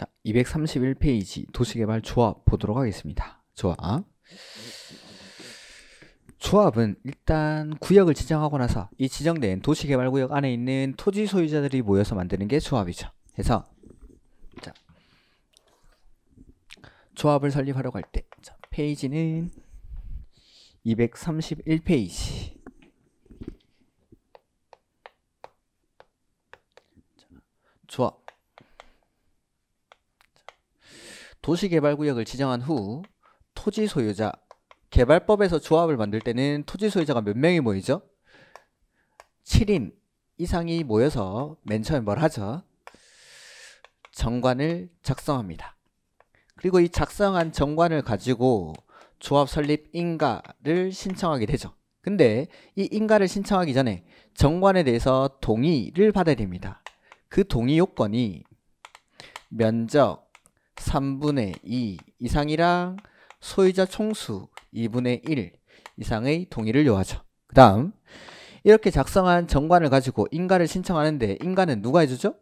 자, 231페이지 도시개발 조합 보도록 하겠습니다. 조합. 조합은 일단 구역을 지정하고 나서 이 지정된 도시개발구역 안에 있는 토지 소유자들이 모여서 만드는 게 조합이죠. 그래서 자, 조합을 설립하려고 할 때 페이지는 231페이지. 조합. 도시개발구역을 지정한 후 토지 소유자, 개발법에서 조합을 만들 때는 토지 소유자가 몇 명이 모이죠? 7인 이상이 모여서 맨 처음에 뭘 하죠? 정관을 작성합니다. 그리고 이 작성한 정관을 가지고 조합 설립 인가를 신청하게 되죠. 근데 이 인가를 신청하기 전에 정관에 대해서 동의를 받아야 됩니다. 그 동의 요건이 면적 3분의 2 이상이랑 소유자 총수 2분의 1 이상의 동의를 요하죠. 그 다음 이렇게 작성한 정관을 가지고 인가를 신청하는데 인가는 누가 해주죠?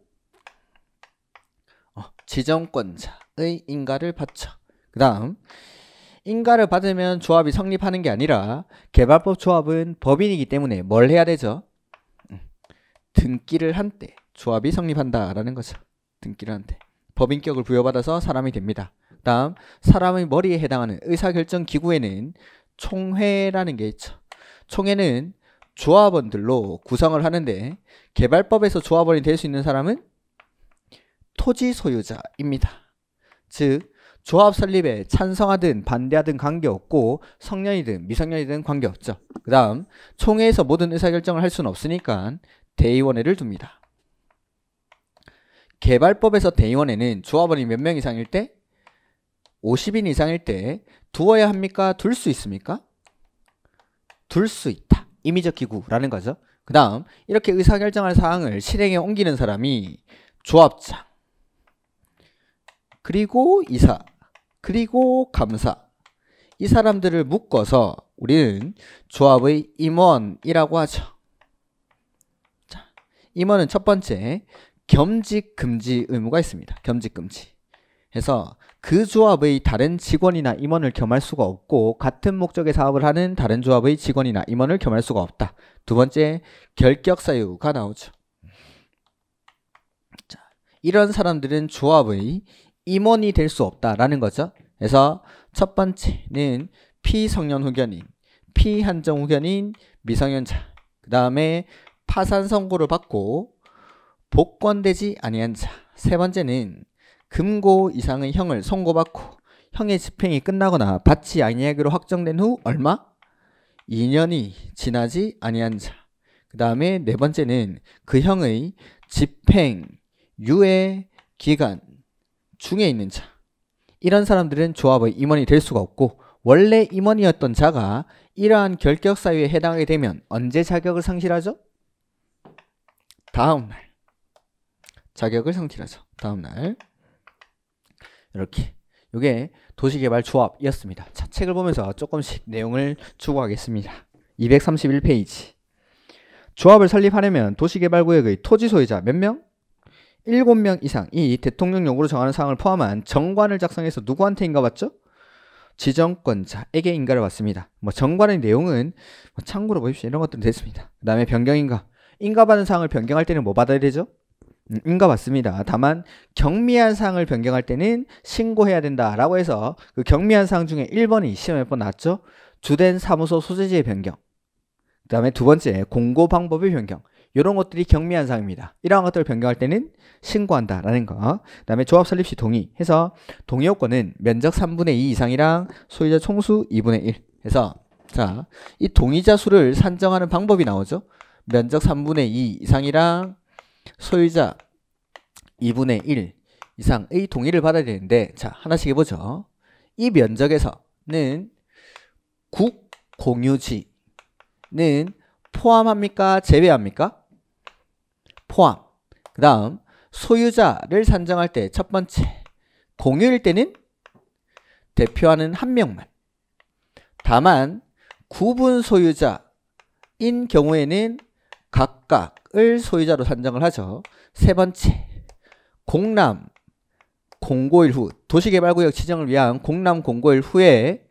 지정권자의 인가를 받죠. 그 다음 인가를 받으면 조합이 성립하는 게 아니라 개발법 조합은 법인이기 때문에 뭘 해야 되죠? 등기를 한 때 조합이 성립한다라는 거죠. 등기를 한 때 법인격을 부여받아서 사람이 됩니다. 그 다음 사람의 머리에 해당하는 의사결정기구에는 총회라는 게 있죠. 총회는 조합원들로 구성을 하는데 개발법에서 조합원이 될 수 있는 사람은 토지 소유자입니다. 즉 조합 설립에 찬성하든 반대하든 관계없고 성년이든 미성년이든 관계없죠. 그 다음 총회에서 모든 의사결정을 할 수는 없으니까 대의원회를 둡니다. 개발법에서 대의원회는 조합원이 몇 명 이상일 때? 50인 이상일 때 두어야 합니까? 둘 수 있습니까? 둘 수 있다. 임의적 기구라는 거죠. 그 다음 이렇게 의사결정할 사항을 실행에 옮기는 사람이 조합장, 그리고 이사, 그리고 감사, 이 사람들을 묶어서 우리는 조합의 임원이라고 하죠. 자, 임원은 첫 번째 겸직 금지 의무가 있습니다. 겸직 금지. 해서 그 조합의 다른 직원이나 임원을 겸할 수가 없고 같은 목적의 사업을 하는 다른 조합의 직원이나 임원을 겸할 수가 없다. 두 번째, 결격 사유가 나오죠. 자, 이런 사람들은 조합의 임원이 될 수 없다라는 거죠. 그래서 첫 번째는 피성년 후견인, 피한정 후견인, 미성년자. 그 다음에 파산 선고를 받고 복권되지 아니한 자. 세 번째는 금고 이상의 형을 선고받고 형의 집행이 끝나거나 받지 아니하기로 확정된 후 얼마? 2년이 지나지 아니한 자. 그 다음에 네 번째는 그 형의 집행, 유예, 기간 중에 있는 자. 이런 사람들은 조합의 임원이 될 수가 없고 원래 임원이었던 자가 이러한 결격 사유에 해당하게 되면 언제 자격을 상실하죠? 다음날 자격을 상실하죠. 다음날. 이렇게 이게 도시개발 조합이었습니다. 자, 책을 보면서 조금씩 내용을 추구하겠습니다. 231페이지. 조합을 설립하려면 도시개발구역의 토지 소유자 몇 명? 7명 이상이 대통령 요구로 정하는 사항을 포함한 정관을 작성해서 누구한테 인가받죠? 지정권자에게 인가를 받습니다. 뭐 정관의 내용은 참고로 보십시오. 이런 것들은 됐습니다. 그 다음에 변경인가. 인가받은 사항을 변경할 때는 뭐 받아야 되죠? 인가받습니다. 다만 경미한 사항을 변경할 때는 신고해야 된다라고 해서 그 경미한 사항 중에 1번이 시험에 몇 번 나왔죠? 주된 사무소 소재지의 변경, 그 다음에 두 번째 공고 방법의 변경, 이런 것들이 경미한 사항입니다. 이러한 것들을 변경할 때는 신고한다라는 거. 그 다음에 조합 설립 시 동의 해서 동의 요건은 면적 3분의 2 이상이랑 소유자 총수 2분의 1 해서 자, 이 동의자 수를 산정하는 방법이 나오죠. 면적 3분의 2 이상이랑 소유자 2분의 1 이상의 동의를 받아야 되는데 자, 하나씩 해보죠. 이 면적에서는 국공유지는 포함합니까? 제외합니까? 포함. 그 다음 소유자를 산정할 때 첫 번째 공유일 때는 대표하는 한 명만, 다만 구분 소유자인 경우에는 각각을 소유자로 산정을 하죠. 세 번째 공람 공고일 후 도시개발구역 지정을 위한 공람 공고일 후에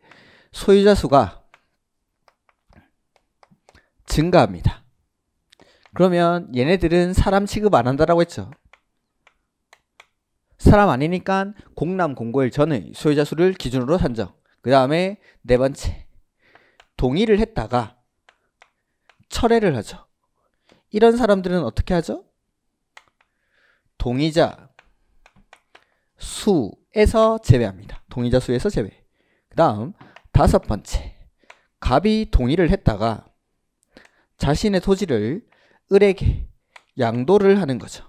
소유자 수가 증가합니다. 그러면 얘네들은 사람 취급 안 한다라고 했죠. 사람 아니니까 공람 공고일 전의 소유자 수를 기준으로 산정. 그 다음에 네 번째, 동의를 했다가 철회를 하죠. 이런 사람들은 어떻게 하죠? 동의자 수에서 제외합니다. 동의자 수에서 제외. 그 다음 다섯 번째, 갑이 동의를 했다가 자신의 토지를 을에게 양도를 하는 거죠.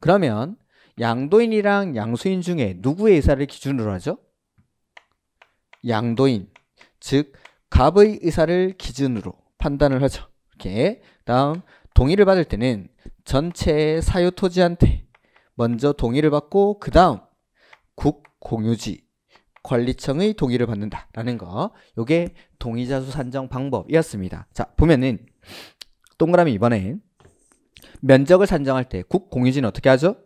그러면 양도인이랑 양수인 중에 누구의 의사를 기준으로 하죠? 양도인, 즉 갑의 의사를 기준으로 판단을 하죠. 이렇게. 다음 동의를 받을 때는 전체 사유토지한테 먼저 동의를 받고 그 다음 국공유지 관리청의 동의를 받는다라는 거. 요게 동의자 수 산정 방법이었습니다. 자, 보면은 동그라미 이번엔 면적을 산정할 때 국공유지는 어떻게 하죠?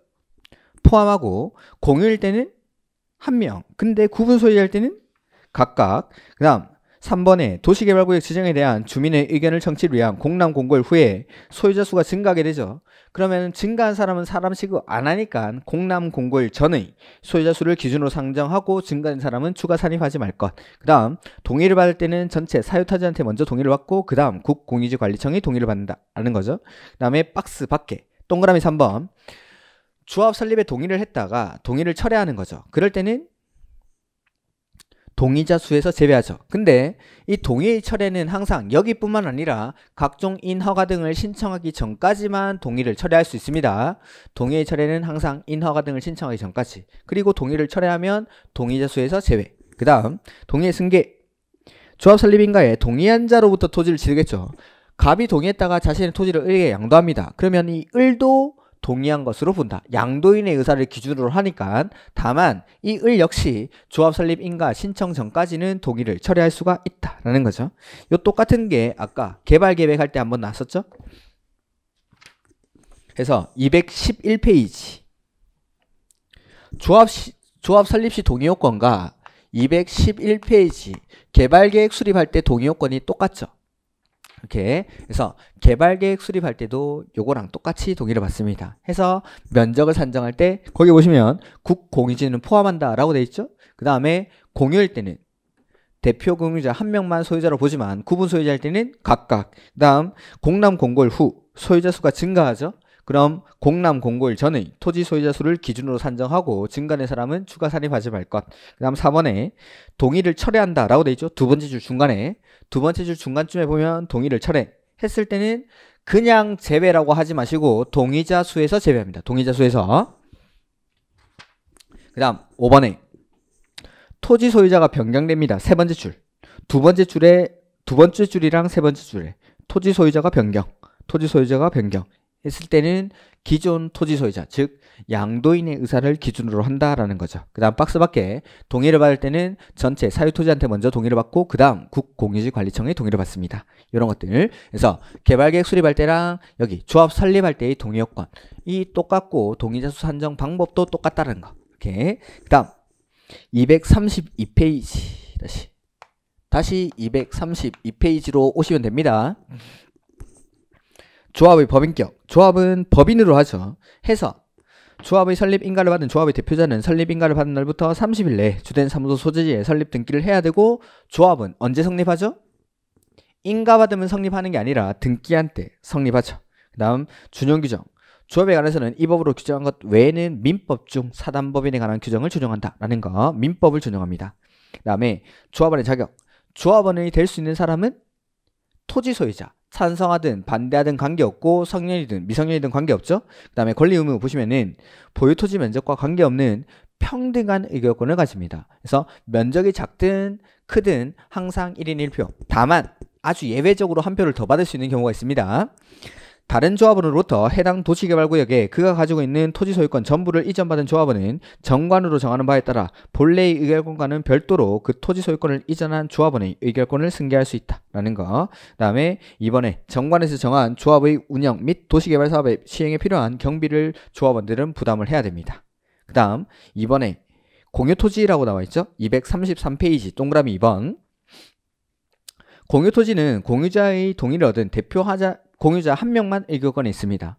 포함하고, 공유일 때는 한 명, 근데 구분 소유할 때는 각각. 그 다음 3번에 도시개발구역 지정에 대한 주민의 의견을 청취를 위한 공람 공고일 후에 소유자 수가 증가하게 되죠. 그러면 증가한 사람은 사람 취급 안 하니까 공람 공고일 전의 소유자 수를 기준으로 상정하고 증가한 사람은 추가 산입하지 말 것. 그 다음 동의를 받을 때는 전체 사유타지한테 먼저 동의를 받고 그 다음 국공유지관리청이 동의를 받는다라는 거죠. 그 다음에 박스 밖에 동그라미 3번, 조합 설립에 동의를 했다가 동의를 철회하는 거죠. 그럴 때는 동의자 수에서 제외하죠. 근데 이 동의 철회는 항상 여기뿐만 아니라 각종 인허가 등을 신청하기 전까지만 동의를 철회할 수 있습니다. 동의 철회는 항상 인허가 등을 신청하기 전까지. 그리고 동의를 철회하면 동의자 수에서 제외. 그 다음 동의 승계, 조합 설립인가에 동의한 자로부터 토지를 취득했죠. 갑이 동의했다가 자신의 토지를 을에게 양도합니다. 그러면 이 을도 동의한 것으로 본다. 양도인의 의사를 기준으로 하니까. 다만 이 을 역시 조합 설립 인가 신청 전까지는 동의를 철회할 수가 있다라는 거죠. 요 똑같은 게 아까 개발 계획 할 때 한번 나왔었죠. 그래서 211페이지 조합 설립 시 동의 요건과 211페이지 개발 계획 수립할 때 동의 요건이 똑같죠. 이렇게. 그래서 개발계획 수립할 때도 요거랑 똑같이 동의를 받습니다. 해서 면적을 산정할 때 거기 보시면 국공유지는 포함한다 라고 돼 있죠. 그 다음에 공유일 때는 대표 공유자 한 명만 소유자로 보지만 구분 소유자일 때는 각각. 그 다음 공람 공고일 후 소유자 수가 증가하죠. 그럼 공람 공고일 전의 토지 소유자 수를 기준으로 산정하고 증가된 사람은 추가 산입하지 말 것. 그 다음 4번에 동의를 철회한다 라고 돼 있죠. 두 번째 줄 중간에, 두 번째 줄 중간쯤에 보면 동의를 철회했을 때는 그냥 제외라고 하지 마시고 동의자 수에서 제외합니다. 동의자 수에서. 그 다음 5번에 토지 소유자가 변경됩니다. 세 번째 줄, 두 번째 줄에, 두 번째 줄이랑 세 번째 줄에 토지 소유자가 변경, 토지 소유자가 변경 했을 때는 기존 토지 소유자, 즉 양도인의 의사를 기준으로 한다라는 거죠. 그 다음 박스 밖에 동의를 받을 때는 전체 사유토지한테 먼저 동의를 받고 그 다음 국공유지관리청의 동의를 받습니다. 이런 것들. 그래서 개발계획 수립할 때랑 여기 조합 설립할 때의 동의 요건이 똑같고 동의자 수 산정 방법도 똑같다는 거. 이렇게. 그 다음 232페이지 다시 232페이지로 오시면 됩니다. 조합의 법인격. 조합은 법인으로 하죠. 해서 조합의 설립인가를 받은 조합의 대표자는 설립인가를 받은 날부터 30일 내에 주된 사무소 소재지에 설립 등기를 해야 되고, 조합은 언제 성립하죠? 인가 받으면 성립하는 게 아니라 등기한 때 성립하죠. 그 다음 준용규정. 조합에 관해서는 이 법으로 규정한 것 외에는 민법 중 사단법인에 관한 규정을 준용한다라는 거. 민법을 준용합니다. 그 다음에 조합원의 자격. 조합원이 될 수 있는 사람은 토지 소유자, 찬성하든 반대하든 관계없고 성년이든 미성년이든 관계없죠. 그 다음에 권리 의무 보시면은 보유토지 면적과 관계없는 평등한 의결권을 가집니다. 그래서 면적이 작든 크든 항상 1인 1표. 다만 아주 예외적으로 한 표를 더 받을 수 있는 경우가 있습니다. 다른 조합원으로부터 해당 도시개발구역에 그가 가지고 있는 토지 소유권 전부를 이전받은 조합원은 정관으로 정하는 바에 따라 본래의 의결권과는 별도로 그 토지 소유권을 이전한 조합원의 의결권을 승계할 수 있다라는 거. 그다음에 이번에 정관에서 정한 조합의 운영 및 도시개발 사업의 시행에 필요한 경비를 조합원들은 부담을 해야 됩니다. 그 그 다음 2번에 공유토지라고 나와있죠. 233페이지 동그라미 2번. 공유토지는 공유자의 동의를 얻은 공유자 한 명만 의결권이 있습니다.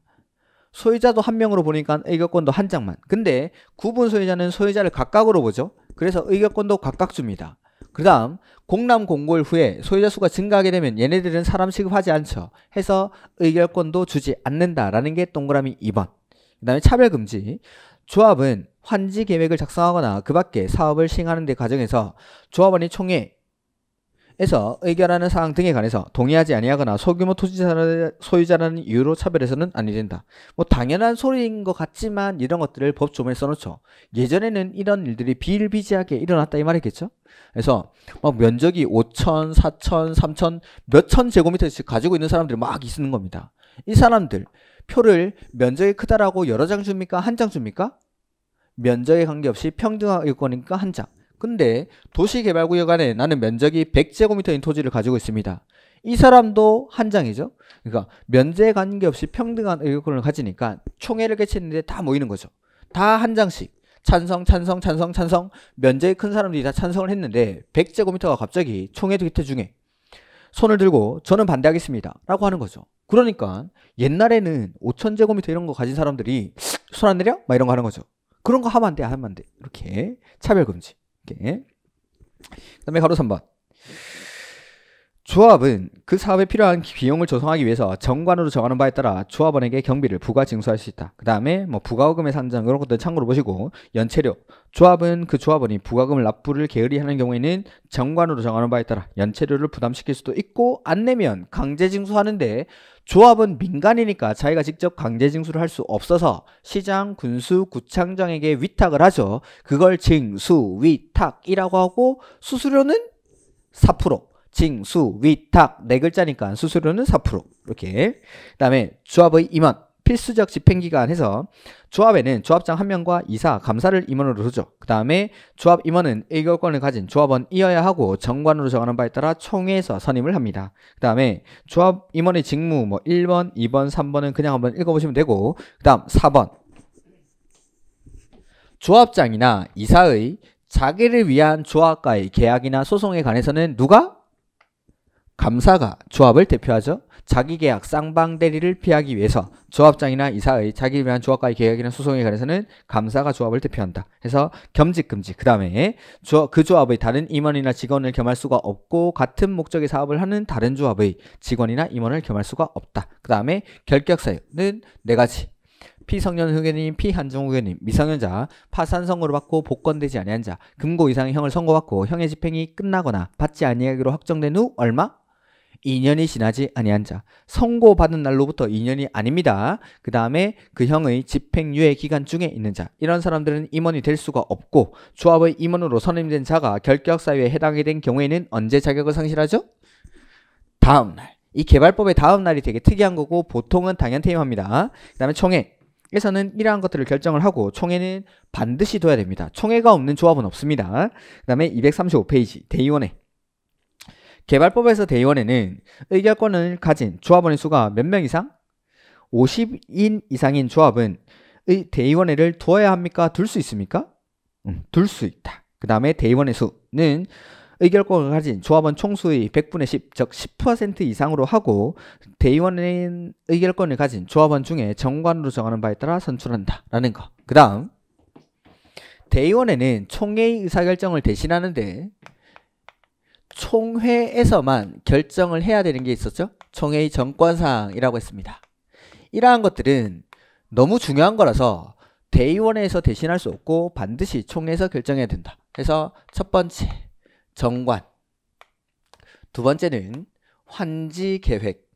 소유자도 한 명으로 보니까 의결권도 한 장만. 근데 구분 소유자는 소유자를 각각으로 보죠. 그래서 의결권도 각각 줍니다. 그 다음 공람공고일 후에 소유자 수가 증가하게 되면 얘네들은 사람 취급하지 않죠. 해서 의결권도 주지 않는다라는 게 동그라미 2번. 그 다음에 차별금지. 조합은 환지 계획을 작성하거나 그 밖에 사업을 시행하는 데 과정에서 조합원이 총회에서 의결하는 사항 등에 관해서 동의하지 아니하거나 소규모 토지 소유자라는 이유로 차별해서는 아니 된다. 뭐 당연한 소리인 것 같지만 이런 것들을 법조문에 써놓죠. 예전에는 이런 일들이 비일비재하게 일어났다 이 말이겠죠. 그래서 막 면적이 5천, 4천, 3천, 몇천 제곱미터씩 가지고 있는 사람들이 막 있는 겁니다. 이 사람들 표를 면적이 크다라고 여러 장 줍니까? 한 장 줍니까? 면적에 관계없이 평등한 의결권이니까 한 장. 근데 도시개발구역 안에 나는 면적이 100제곱미터인 토지를 가지고 있습니다. 이 사람도 한 장이죠. 그러니까 면적에 관계없이 평등한 의결권을 가지니까 총회를 개최했는데 다 모이는 거죠. 다 한 장씩. 찬성, 찬성, 찬성, 찬성. 면적이 큰 사람들이 다 찬성을 했는데 100제곱미터가 갑자기 총회 뒤태 중에 손을 들고 저는 반대하겠습니다 라고 하는 거죠. 그러니까 옛날에는 5,000제곱미터 이런 거 가진 사람들이 손 안 내려? 막 이런 거 하는 거죠. 그런 거 하면 안 돼, 하면 안 돼. 이렇게 차별금지. 그 다음에 가로 3번. 조합은 그 사업에 필요한 비용을 조성하기 위해서 정관으로 정하는 바에 따라 조합원에게 경비를 부과 징수할 수 있다. 그 다음에 뭐 부가금의 산정 그런 것들 참고로 보시고. 연체료. 조합은 그 조합원이 부가금을 납부를 게으리 하는 경우에는 정관으로 정하는 바에 따라 연체료를 부담시킬 수도 있고, 안 내면 강제 징수하는데 조합은 민간이니까 자기가 직접 강제 징수를 할 수 없어서 시장, 군수, 구청장에게 위탁을 하죠. 그걸 징수, 위탁이라고 하고 수수료는 4%. 징수, 위탁, 네 글자니까 수수료는 4%. 이렇게. 그 다음에 조합의 임원, 필수적 집행기관에서 조합에는 조합장 1명과 이사, 감사를 임원으로 두죠. 그 다음에 조합 임원은 의결권을 가진 조합원이어야 하고 정관으로 정하는 바에 따라 총회에서 선임을 합니다. 그 다음에 조합 임원의 직무 뭐 1번, 2번, 3번은 그냥 한번 읽어보시면 되고. 그 다음 4번. 조합장이나 이사의 자기를 위한 조합과의 계약이나 소송에 관해서는 누가? 감사가 조합을 대표하죠. 자기계약 쌍방대리를 피하기 위해서 조합장이나 이사의 자기를 위한 조합과의 계약이나 소송에 관해서는 감사가 조합을 대표한다. 해서 겸직금지. 그 다음에 그 조합의 다른 임원이나 직원을 겸할 수가 없고 같은 목적의 사업을 하는 다른 조합의 직원이나 임원을 겸할 수가 없다. 그 다음에 결격사유는 4가지. 피성년 의견인, 피한정 의견인, 미성년자, 파산 선고를 받고 복권되지 아니한 자, 금고 이상의 형을 선고받고 형의 집행이 끝나거나 받지 아니하기로 확정된 후 얼마? 2년이 지나지 아니한 자. 선고받은 날로부터 2년이 아닙니다. 그 다음에 그 형의 집행유예 기간 중에 있는 자. 이런 사람들은 임원이 될 수가 없고 조합의 임원으로 선임된 자가 결격사유에 해당이 된 경우에는 언제 자격을 상실하죠? 다음날. 이 개발법의 다음날이 되게 특이한 거고 보통은 당연퇴임합니다. 그 다음에 총회. 에서는 이러한 것들을 결정을 하고 총회는 반드시 둬야 됩니다. 총회가 없는 조합은 없습니다. 그 다음에 235페이지 대의원회. 개발법에서 대의원회는 의결권을 가진 조합원의 수가 몇 명 이상? 50인 이상인 조합은 대의원회를 두어야 합니까? 둘 수 있습니까? 둘 수 있다. 그 다음에 대의원의 수는 의결권을 가진 조합원 총수의 100분의 10, 즉 10% 이상으로 하고 대의원은 의결권을 가진 조합원 중에 정관으로 정하는 바에 따라 선출한다라는 거. 그 다음 대의원에는 총회의 의사결정을 대신하는데 총회에서만 결정을 해야 되는 게 있었죠. 총회의 정권사항이라고 했습니다. 이러한 것들은 너무 중요한 거라서 대의원회에서 대신할 수 없고 반드시 총회에서 결정해야 된다. 그래서 첫 번째 정관, 두 번째는 환지계획,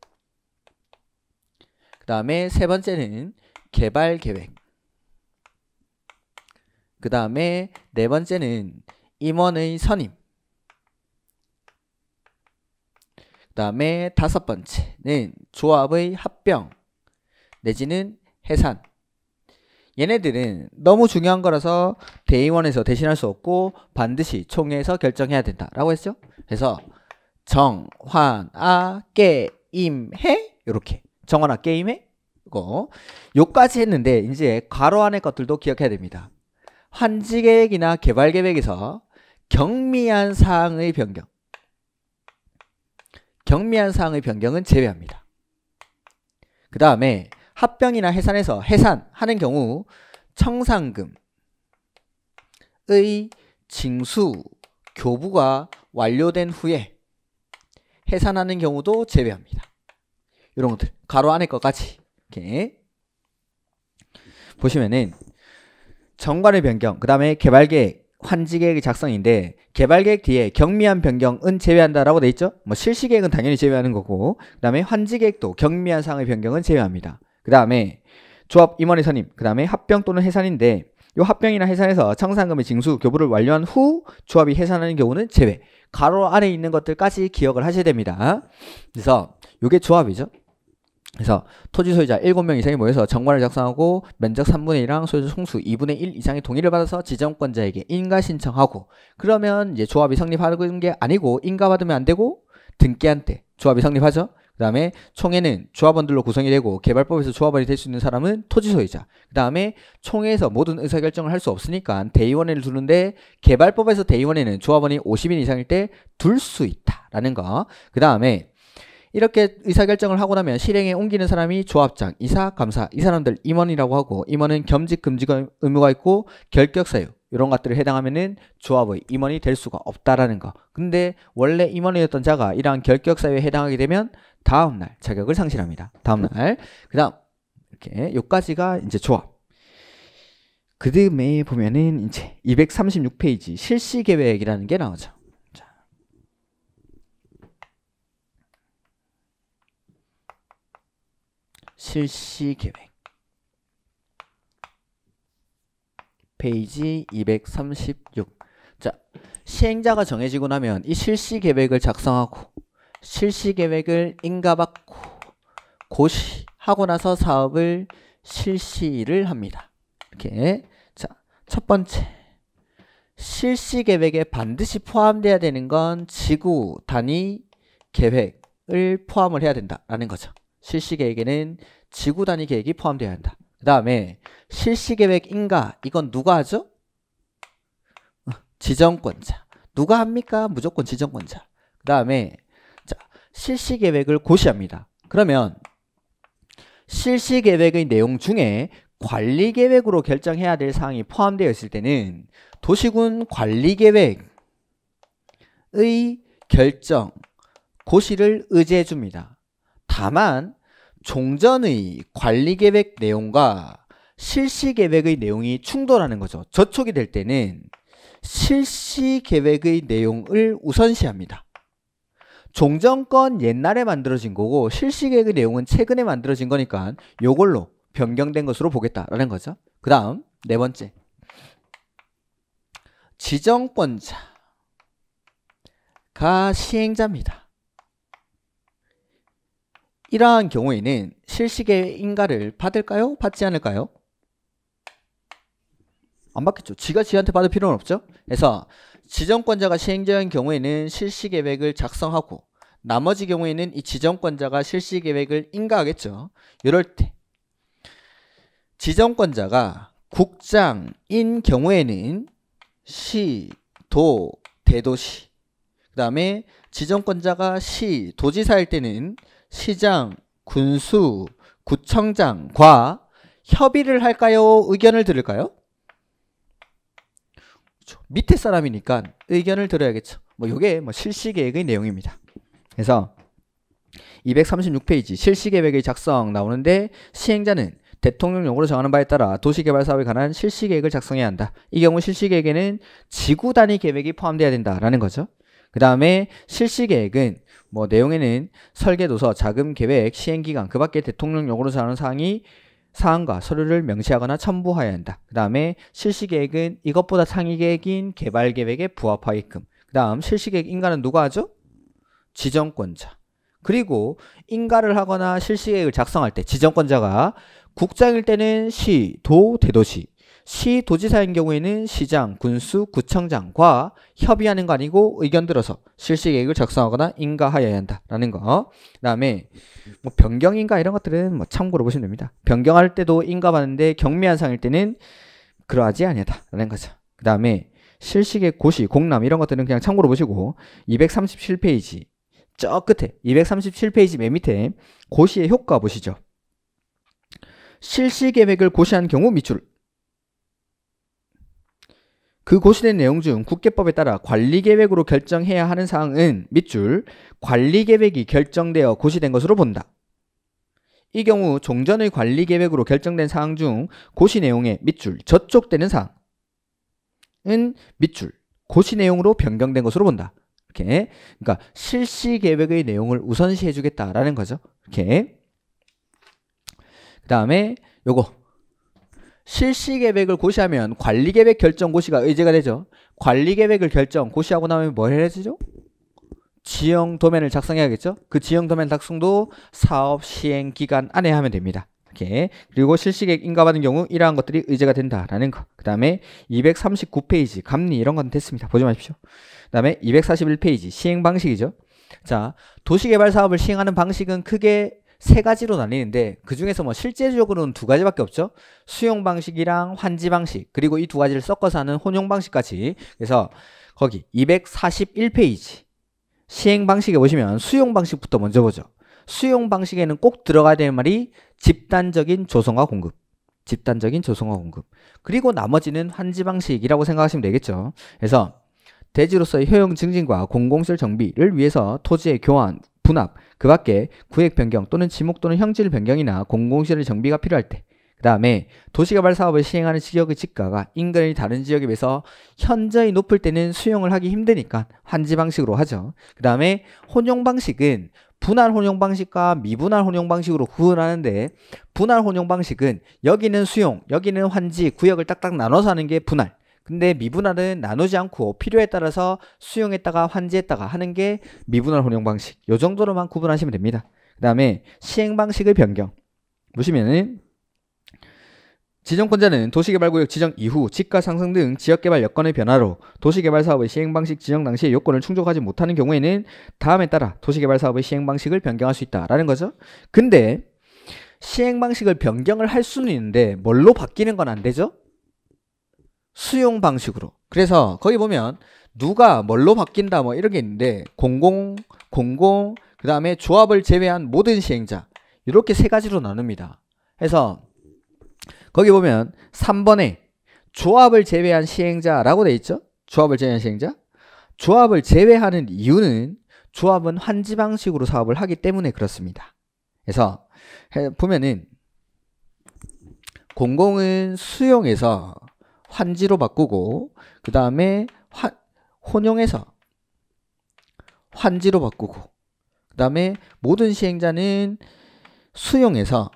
그 다음에 세 번째는 개발계획, 그 다음에 네 번째는 임원의 선임, 그 다음에 다섯 번째는 조합의 합병 내지는 해산. 얘네들은 너무 중요한 거라서 대의원에서 대신할 수 없고 반드시 총회에서 결정해야 된다라고 했죠. 그래서 정환아 게임해 요렇게 정환아 게임해 요까지 했는데 이제 괄호 안의 것들도 기억해야 됩니다. 환지계획이나 개발계획에서 경미한 사항의 변경, 경미한 사항의 변경은 제외합니다. 그 다음에 합병이나 해산에서 해산하는 경우 청산금의 징수, 교부가 완료된 후에 해산하는 경우도 제외합니다. 이런 것들 가로 안에 것까지 이렇게 보시면은 정관의 변경, 그 다음에 개발계획, 환지계획의 작성인데 개발계획 뒤에 경미한 변경은 제외한다라고 돼 있죠. 뭐 실시계획은 당연히 제외하는 거고, 그 다음에 환지계획도 경미한 사항의 변경은 제외합니다. 그 다음에 조합 임원의 선임, 그 다음에 합병 또는 해산인데 요 합병이나 해산에서 청산금의 징수, 교부를 완료한 후 조합이 해산하는 경우는 제외. 가로 안에 있는 것들까지 기억을 하셔야 됩니다. 그래서 요게 조합이죠. 그래서 토지 소유자 7명 이상이 모여서 정관을 작성하고 면적 3분의 1항 소유자 총수 2분의 1 이상의 동의를 받아서 지정권자에게 인가 신청하고, 그러면 이제 조합이 성립하는 게 아니고 인가받으면 안 되고 등기한 때 조합이 성립하죠. 그 다음에 총회는 조합원들로 구성이 되고 개발법에서 조합원이 될 수 있는 사람은 토지소유자, 그 다음에 총회에서 모든 의사결정을 할 수 없으니까 대의원회를 두는데 개발법에서 대의원회는 조합원이 50인 이상일 때 둘 수 있다라는 거. 그 다음에 이렇게 의사결정을 하고 나면 실행에 옮기는 사람이 조합장, 이사, 감사, 이 사람들 임원이라고 하고, 임원은 겸직 금지 의무가 있고 결격사유 이런 것들을 해당하면은 조합의 임원이 될 수가 없다라는 거. 근데 원래 임원이었던 자가 이러한 결격사유에 해당하게 되면 다음날 자격을 상실합니다. 다음날. 그 다음 이렇게 요까지가 이제 조합. 그 다음에 보면은 이제 236페이지 실시계획이라는 게 나오죠. 자. 실시계획 페이지 236. 자, 시행자가 정해지고 나면 이 실시계획을 작성하고 실시계획을 인가받고 고시하고 나서 사업을 실시를 합니다. 이렇게. 자, 첫 번째, 실시계획에 반드시 포함돼야 되는 건 지구 단위 계획을 포함을 해야 된다라는 거죠. 실시계획에는 지구 단위 계획이 포함돼야 한다. 그 다음에 실시계획 인가, 이건 누가 하죠? 지정권자. 누가 합니까? 무조건 지정권자. 그 다음에 실시계획을 고시합니다. 그러면 실시계획의 내용 중에 관리계획으로 결정해야 될 사항이 포함되어 있을 때는 도시군 관리계획의 결정, 고시를 의제해 줍니다. 다만 종전의 관리계획 내용과 실시계획의 내용이 충돌하는 거죠. 저촉이 될 때는 실시계획의 내용을 우선시합니다. 종전권 옛날에 만들어진 거고 실시계획의 내용은 최근에 만들어진 거니까 요걸로 변경된 것으로 보겠다라는 거죠. 그 다음 네 번째, 지정권자가 시행자입니다. 이러한 경우에는 실시계획 인가를 받을까요? 받지 않을까요? 안 받겠죠. 지가 지한테 받을 필요는 없죠. 그래서 지정권자가 시행자인 경우에는 실시계획을 작성하고 나머지 경우에는 이 지정권자가 실시계획을 인가하겠죠. 이럴 때 지정권자가 국장인 경우에는 시, 도, 대도시, 그 다음에 지정권자가 시, 도지사일 때는 시장, 군수, 구청장과 협의를 할까요? 의견을 들을까요? 밑에 사람이니까 의견을 들어야겠죠. 뭐 요게 뭐 실시계획의 내용입니다. 그래서 236페이지 실시계획의 작성 나오는데 시행자는 대통령령으로 정하는 바에 따라 도시개발사업에 관한 실시계획을 작성해야 한다. 이 경우 실시계획에는 지구 단위 계획이 포함되어야 된다라는 거죠. 그 다음에 실시계획은 뭐 내용에는 설계도서, 자금계획, 시행기간, 그 밖에 대통령령으로 정하는 사항과 서류를 명시하거나 첨부하여야 한다. 그 다음에 실시계획은 이것보다 상위계획인 개발계획에 부합하게끔. 그 다음 실시계획 인가는 누가 하죠? 지정권자. 그리고 인가를 하거나 실시계획을 작성할 때 지정권자가 국장일 때는 시, 도, 대도시, 시, 도지사인 경우에는 시장, 군수, 구청장과 협의하는 거 아니고 의견 들어서 실시계획을 작성하거나 인가하여야 한다라는 거. 그 다음에 뭐 변경인가 이런 것들은 뭐 참고로 보시면 됩니다. 변경할 때도 인가받는데 경미한 사항일 때는 그러하지 아니다 라는 거죠. 그 다음에 실식의 고시, 공람 이런 것들은 그냥 참고로 보시고 237페이지 저 끝에 237페이지 맨 밑에 고시의 효과 보시죠. 실시계획을 고시한 경우 미출. 그 고시된 내용 중 국계법에 따라 관리계획으로 결정해야 하는 사항은 밑줄 관리계획이 결정되어 고시된 것으로 본다. 이 경우 종전의 관리계획으로 결정된 사항 중 고시 내용에 밑줄 저촉되는 사항은 밑줄 고시 내용으로 변경된 것으로 본다. 이렇게 그러니까 실시계획의 내용을 우선시해 주겠다라는 거죠. 이렇게 그 다음에 요거 실시계획을 고시하면 관리계획 결정 고시가 의제가 되죠. 관리계획을 결정 고시하고 나면 뭘 해야 되죠? 지형 도면을 작성해야겠죠. 그 지형 도면 작성도 사업 시행 기간 안에 하면 됩니다. 이렇게 그리고 실시계획 인가받은 경우 이러한 것들이 의제가 된다라는 거. 그 다음에 239페이지 감리 이런 건 됐습니다. 보지 마십시오. 그 다음에 241페이지 시행 방식이죠. 자, 도시개발 사업을 시행하는 방식은 크게 세 가지로 나뉘는데 그 중에서 뭐 실제적으로는 두 가지밖에 없죠. 수용 방식이랑 환지 방식 그리고 이 두 가지를 섞어서 하는 혼용 방식까지. 그래서 거기 241페이지 시행 방식에 보시면 수용 방식부터 먼저 보죠. 수용 방식에는 꼭 들어가야 될 말이 집단적인 조성과 공급. 집단적인 조성과 공급. 그리고 나머지는 환지 방식이라고 생각하시면 되겠죠. 그래서 대지로서의 효용 증진과 공공시설 정비를 위해서 토지의 교환, 분합, 그 밖에 구획 변경 또는 지목 또는 형질 변경이나 공공시설 정비가 필요할 때, 그 다음에 도시개발 사업을 시행하는 지역의 집가가 인근의 다른 지역에 비해서 현저히 높을 때는 수용을 하기 힘드니까 환지 방식으로 하죠. 그 다음에 혼용 방식은 분할 혼용 방식과 미분할 혼용 방식으로 구분하는데 분할 혼용 방식은 여기는 수용, 여기는 환지, 구역을 딱딱 나눠서 하는 게 분할. 근데 미분할은 나누지 않고 필요에 따라서 수용했다가 환지했다가 하는 게 미분할 혼용 방식. 요 정도로만 구분하시면 됩니다. 그 다음에 시행 방식의 변경 보시면은 지정권자는 도시개발구역 지정 이후 집가 상승 등 지역개발 여건의 변화로 도시개발 사업의 시행 방식 지정 당시의 요건을 충족하지 못하는 경우에는 다음에 따라 도시개발 사업의 시행 방식을 변경할 수 있다라는 거죠. 근데 시행 방식을 변경을 할 수는 있는데 뭘로 바뀌는 건 안 되죠? 수용 방식으로. 그래서 거기 보면 누가 뭘로 바뀐다 뭐 이런 게 있는데 공공 그 다음에 조합을 제외한 모든 시행자 이렇게 세 가지로 나눕니다. 그래서 거기 보면 3번에 조합을 제외한 시행자라고 돼 있죠. 조합을 제외한 시행자. 조합을 제외하는 이유는 조합은 환지 방식으로 사업을 하기 때문에 그렇습니다. 그래서 보면은 공공은 수용에서 환지로 바꾸고 그 다음에 혼용해서 환지로 바꾸고 그 다음에 모든 시행자는 수용에서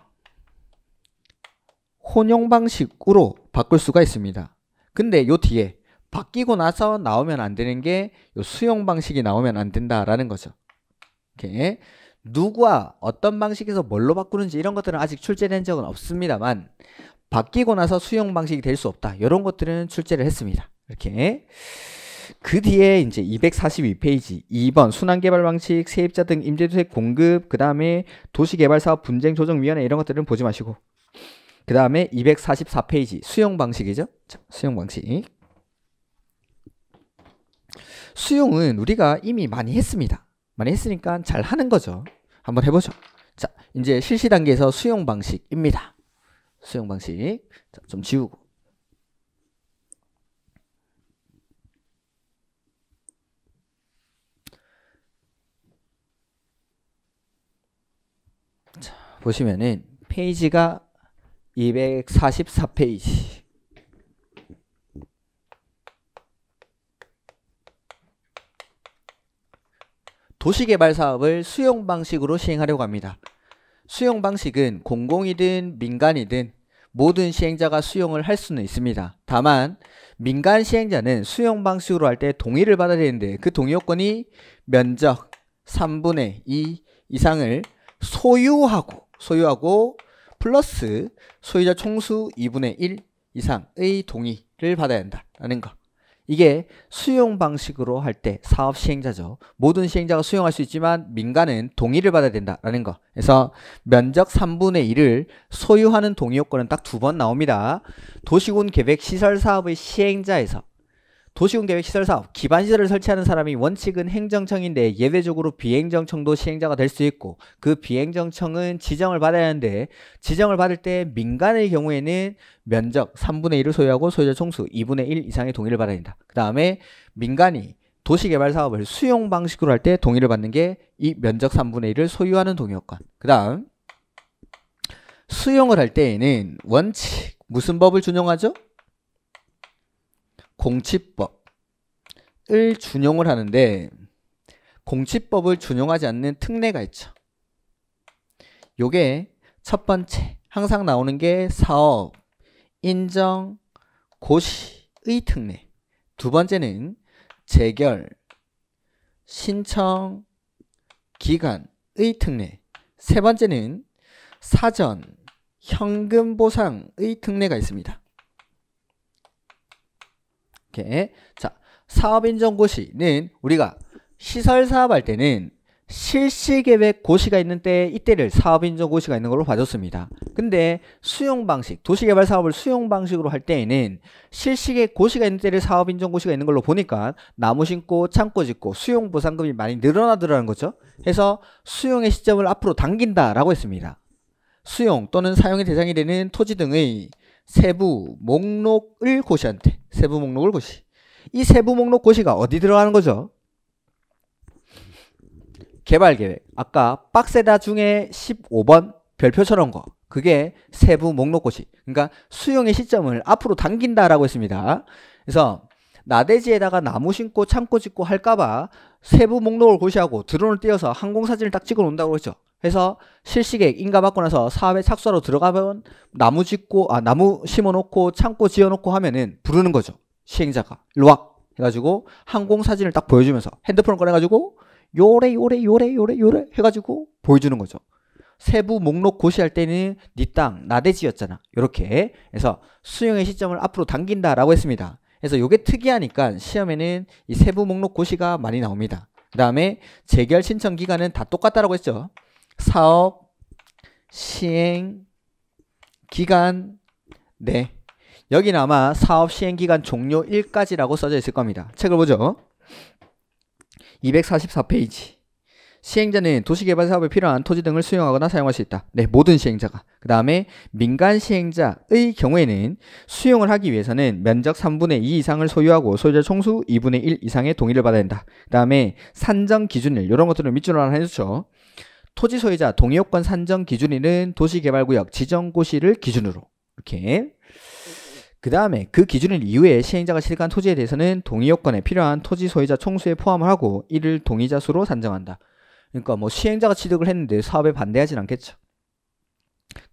혼용 방식으로 바꿀 수가 있습니다. 근데 요 뒤에 바뀌고 나서 나오면 안 되는 게 요 수용 방식이 나오면 안 된다라는 거죠. 이렇게 누구와 어떤 방식에서 뭘로 바꾸는지 이런 것들은 아직 출제된 적은 없습니다만 바뀌고 나서 수용 방식이 될 수 없다. 이런 것들은 출제를 했습니다. 이렇게. 그 뒤에 이제 242페이지 2번 순환개발 방식, 세입자 등 임대주택 공급, 그 다음에 도시개발사업 분쟁조정위원회 이런 것들은 보지 마시고. 그 다음에 244페이지 수용 방식이죠. 자, 수용 방식. 수용은 우리가 이미 많이 했습니다. 많이 했으니까 잘 하는 거죠. 한번 해보죠. 자, 이제 실시 단계에서 수용 방식입니다. 수용 방식. 자, 좀 지우고. 자, 보시면은 페이지가 244페이지. 도시개발 사업을 수용 방식으로 시행하려고 합니다. 수용 방식은 공공이든 민간이든 모든 시행자가 수용을 할 수는 있습니다. 다만 민간 시행자는 수용 방식으로 할 때 동의를 받아야 되는데 그 동의 요건이 면적 3분의 2 이상을 소유하고 플러스 소유자 총수 2분의 1 이상의 동의를 받아야 한다라는 거. 이게 수용 방식으로 할 때 사업 시행자죠. 모든 시행자가 수용할 수 있지만 민간은 동의를 받아야 된다라는 거. 그래서 면적 3분의 1을 소유하는 동의요건은 딱 두 번 나옵니다. 도시군 계획 시설 사업의 시행자에서 도시군 계획 시설 사업 기반시설을 설치하는 사람이 원칙은 행정청인데 예외적으로 비행정청도 시행자가 될 수 있고, 그 비행정청은 지정을 받아야 하는데, 지정을 받을 때 민간의 경우에는 면적 3분의 1을 소유하고 소유자 총수 2분의 1 이상의 동의를 받아야 된다. 그 다음에 민간이 도시개발 사업을 수용 방식으로 할 때 동의를 받는 게 이 면적 3분의 1을 소유하는 동의요건. 그 다음 수용을 할 때에는 원칙 무슨 법을 준용하죠? 공치법을 준용을 하는데, 공치법을 준용하지 않는 특례가 있죠. 요게 첫 번째 항상 나오는 게 사업, 인정, 고시의 특례. 두 번째는 재결, 신청, 기간의 특례. 세 번째는 사전, 현금 보상의 특례가 있습니다. 오케이. 자, 사업인정고시는 우리가 시설사업할 때는 실시계획 고시가 있는 때 이때를 사업인정고시가 있는 걸로 봐줬습니다. 근데 수용방식, 도시개발사업을 수용방식으로 할 때에는 실시계획 고시가 있는 때를 사업인정고시가 있는 걸로 보니까 나무 심고 창고 짓고 수용보상금이 많이 늘어나더라는 거죠. 해서 수용의 시점을 앞으로 당긴다라고 했습니다. 수용 또는 사용의 대상이 되는 토지 등의 세부 목록을 고시한 때, 세부 목록을 고시. 이 세부 목록 고시가 어디 들어가는 거죠? 개발계획. 아까 빡세다 중에 15번 별표처럼 거. 그게 세부 목록 고시. 그러니까 수용의 시점을 앞으로 당긴다라고 했습니다. 그래서 나대지에다가 나무 심고 창고 짓고 할까봐 세부 목록을 고시하고 드론을 띄워서 항공사진을 딱 찍어 놓는다고 했죠. 그래서 실시계획 인가받고 나서 사업에 착수하러 들어가면 나무 짓고, 나무 심어놓고 창고 지어놓고 하면은 부르는 거죠. 시행자가 로악 해가지고 항공사진을 딱 보여주면서 핸드폰을 꺼내가지고 요래 요래 요래 요래 요래 해가지고 보여주는 거죠. 세부 목록 고시할 때는 네 땅 나대지였잖아. 이렇게 해서 수용의 시점을 앞으로 당긴다라고 했습니다. 그래서 요게 특이하니까 시험에는 이 세부 목록 고시가 많이 나옵니다. 그 다음에 재결 신청 기간은 다 똑같다라고 했죠. 사업, 시행, 기간, 네. 여기는 아마 사업, 시행, 기간 종료 1까지라고 써져 있을 겁니다. 책을 보죠. 244페이지. 시행자는 도시개발 사업에 필요한 토지 등을 수용하거나 사용할 수 있다. 네, 모든 시행자가. 그 다음에 민간 시행자의 경우에는 수용을 하기 위해서는 면적 3분의 2 이상을 소유하고 소유자 총수 2분의 1 이상의 동의를 받아야 된다. 그 다음에 산정 기준일, 이런 것들은 밑줄로 하나 해주죠. 토지 소유자 동의요건 산정 기준일은 도시개발구역 지정고시를 기준으로 이렇게. 그 다음에 그 기준일 이후에 시행자가 취득한 토지에 대해서는 동의요건에 필요한 토지 소유자 총수에 포함을 하고 이를 동의자 수로 산정한다. 그러니까 뭐 시행자가 취득을 했는데 사업에 반대하진 않겠죠.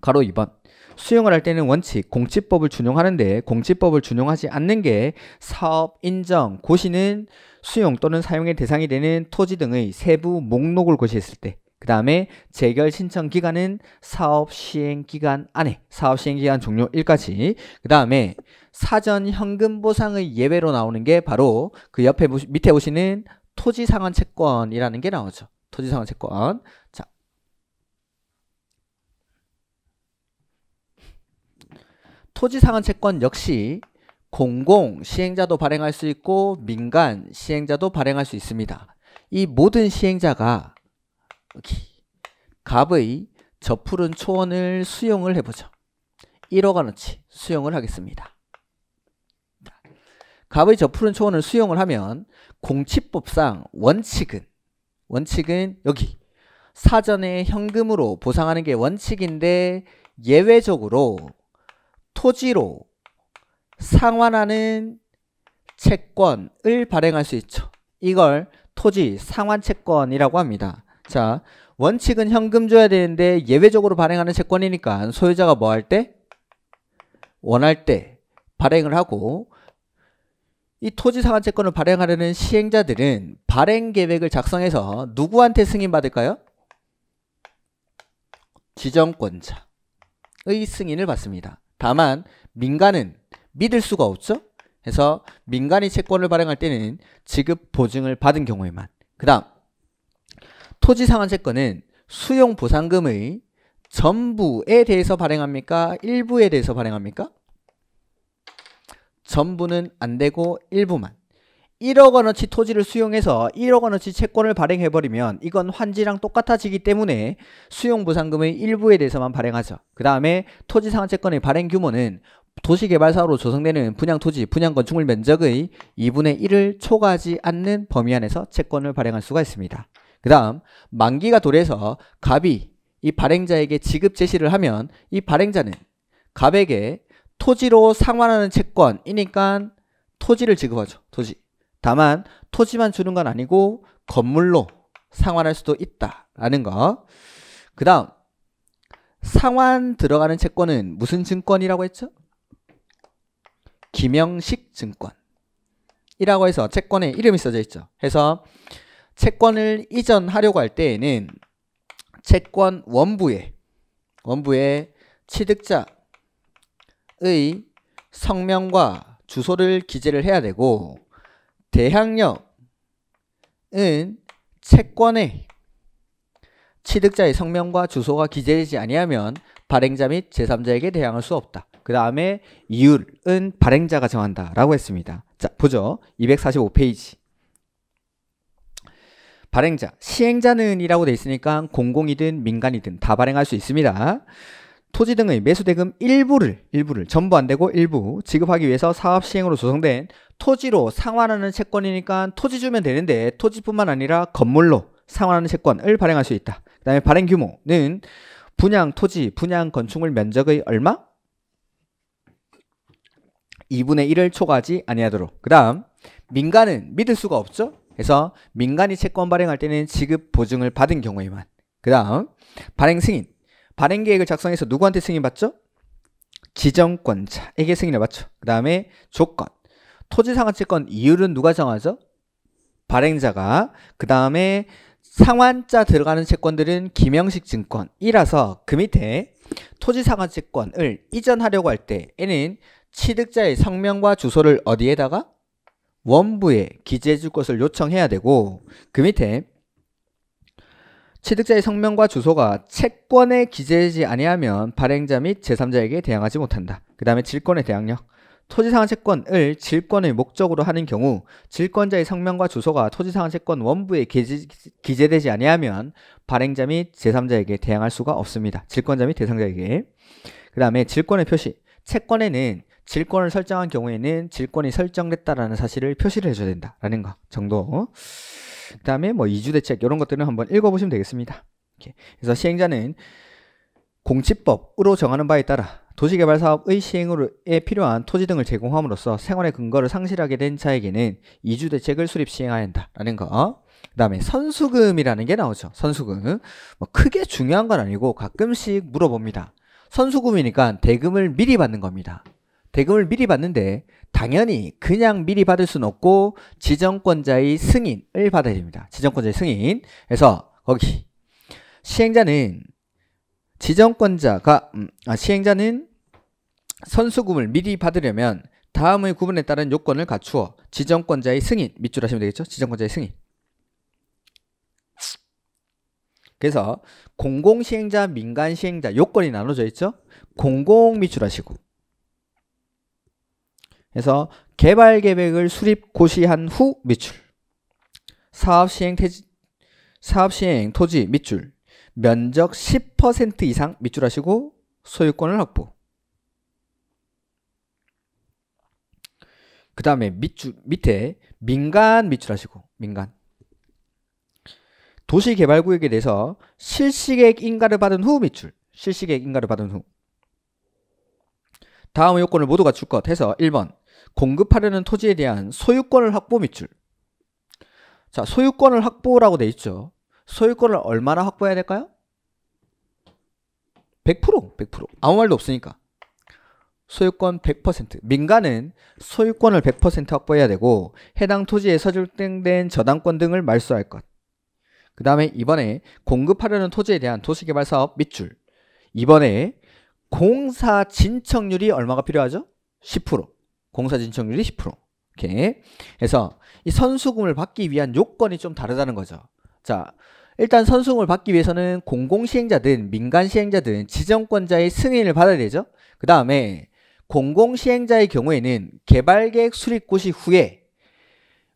가로 2번. 수용을 할 때는 원칙 공치법을 준용하는데, 공치법을 준용하지 않는 게 사업, 인정, 고시는 수용 또는 사용의 대상이 되는 토지 등의 세부 목록을 고시했을 때, 그 다음에 재결 신청 기간은 사업 시행 기간 안에, 사업 시행 기간 종료 1까지. 그 다음에 사전 현금 보상의 예외로 나오는 게 바로 그 옆에 밑에 보시는 토지 상환 채권이라는 게 나오죠. 토지 상환 채권. 자, 토지 상환 채권 역시 공공 시행자도 발행할 수 있고 민간 시행자도 발행할 수 있습니다. 이 모든 시행자가 갑의 저푸른 초원을 수용을 해보죠. 1억원어치 수용을 하겠습니다. 갑의 저푸른 초원을 수용을 하면 공치법상 원칙은 여기 사전에 현금으로 보상하는 게 원칙인데, 예외적으로 토지로 상환하는 채권을 발행할 수 있죠. 이걸 토지 상환채권이라고 합니다. 자, 원칙은 현금 줘야 되는데 예외적으로 발행하는 채권이니까 소유자가 뭐 할 때? 원할 때 발행을 하고, 이 토지 상환 채권을 발행하려는 시행자들은 발행 계획을 작성해서 누구한테 승인받을까요? 지정권자의 승인을 받습니다. 다만 민간은 믿을 수가 없죠. 해서 민간이 채권을 발행할 때는 지급 보증을 받은 경우에만. 그 다음 토지 상환 채권은 수용 보상금의 전부에 대해서 발행합니까? 일부에 대해서 발행합니까? 전부는 안 되고 일부만. 1억 원어치 토지를 수용해서 1억 원어치 채권을 발행해버리면 이건 환지랑 똑같아지기 때문에 수용보상금의 일부에 대해서만 발행하죠. 그 다음에 토지상환채권의 발행규모는 도시개발사업으로 조성되는 분양토지, 분양건축물 면적의 2분의 1을 초과하지 않는 범위 안에서 채권을 발행할 수가 있습니다. 그 다음 만기가 도래해서 갑이 이 발행자에게 지급 제시를 하면 이 발행자는 갑에게 토지로 상환하는 채권이니까 토지를 지급하죠. 토지. 다만 토지만 주는 건 아니고 건물로 상환할 수도 있다라는 거. 그 다음 상환 들어가는 채권은 무슨 증권이라고 했죠? 김영식 증권이라고 해서 채권에 이름이 써져 있죠. 해서 채권을 이전하려고 할 때에는 채권 원부에 취득자의 성명과 주소를 기재를 해야 되고, 대항력은 채권에 취득자의 성명과 주소가 기재되지 아니하면 발행자 및 제3자에게 대항할 수 없다. 그 다음에 이율은 발행자가 정한다 라고 했습니다. 자, 보죠. 245페이지. 발행자, 시행자는 이라고 돼 있으니까 공공이든 민간이든 다 발행할 수 있습니다. 토지 등의 매수대금 일부를 전부 안되고 일부 지급하기 위해서 사업 시행으로 조성된 토지로 상환하는 채권이니까 토지 주면 되는데 토지뿐만 아니라 건물로 상환하는 채권을 발행할 수 있다. 그 다음에 발행규모는 분양토지, 분양건축물 면적의 얼마? 2분의 1을 초과하지 아니하도록. 그 다음 민간은 믿을 수가 없죠. 그래서 민간이 채권 발행할 때는 지급 보증을 받은 경우에만. 그 다음 발행 승인. 발행 계획을 작성해서 누구한테 승인받죠? 지정권자에게 승인을 받죠. 그 다음에 조건. 토지 상환 채권 이율은 누가 정하죠? 발행자가. 그 다음에 상환자 들어가는 채권들은 김영식 증권이라서 그 밑에 토지 상환 채권을 이전하려고 할 때에는 취득자의 성명과 주소를 어디에다가? 원부에 기재해 줄 것을 요청해야 되고, 그 밑에 취득자의 성명과 주소가 채권에 기재되지 아니하면 발행자 및 제3자에게 대항하지 못한다. 그 다음에 질권의 대항력. 토지상환채권을 질권의 목적으로 하는 경우 질권자의 성명과 주소가 토지상환채권 원부에 기재되지 아니하면 발행자 및 제3자에게 대항할 수가 없습니다. 질권자 및 대상자에게. 그 다음에 질권의 표시. 채권에는 질권을 설정한 경우에는 질권이 설정됐다라는 사실을 표시를 해줘야 된다라는 거 정도. 그 다음에 뭐 이주대책 이런 것들은 한번 읽어보시면 되겠습니다. 이렇게. 그래서 시행자는 공치법으로 정하는 바에 따라 도시개발사업의 시행에 필요한 토지 등을 제공함으로써 생활의 근거를 상실하게 된 자에게는 이주대책을 수립 시행해야 한다라는 거. 그 다음에 선수금이라는 게 나오죠. 선수금. 뭐 크게 중요한 건 아니고 가끔씩 물어봅니다. 선수금이니까 대금을 미리 받는 겁니다. 대금을 미리 받는데 당연히 그냥 미리 받을 수는 없고 지정권자의 승인을 받아야 됩니다. 지정권자의 승인. 그래서 거기 시행자는 시행자는 선수금을 미리 받으려면 다음의 구분에 따른 요건을 갖추어 지정권자의 승인, 밑줄 하시면 되겠죠? 지정권자의 승인. 그래서 공공시행자, 민간시행자 요건이 나눠져 있죠? 공공 밑줄 하시고, 그래서 개발계획을 수립 고시한 후 밑줄, 사업시행 토지 밑줄, 면적 10% 이상 밑줄 하시고 소유권을 확보. 그 다음에 밑에 민간 밑줄 하시고, 민간 도시개발구역에 대해서 실시계획 인가를 받은 후 밑줄, 실시계획 인가를 받은 후 다음 요건을 모두 갖출 것 해서 1번 공급하려는 토지에 대한 소유권을 확보 밑줄. 자, 소유권을 확보라고 돼 있죠. 소유권을 얼마나 확보해야 될까요? 100%. 아무 말도 없으니까 소유권 100%. 민간은 소유권을 100% 확보해야 되고 해당 토지에 설정된 저당권 등을 말소할 것. 그 다음에 이번에 공급하려는 토지에 대한 도시개발사업 밑줄. 이번에 공사 진척률이 얼마가 필요하죠? 10%. 공사진청률이 10%. 이렇게. 그래서 이 선수금을 받기 위한 요건이 좀 다르다는 거죠. 자, 일단 선수금을 받기 위해서는 공공시행자든 민간시행자든 지정권자의 승인을 받아야 되죠. 그 다음에 공공시행자의 경우에는 개발계획 수립 고시 후에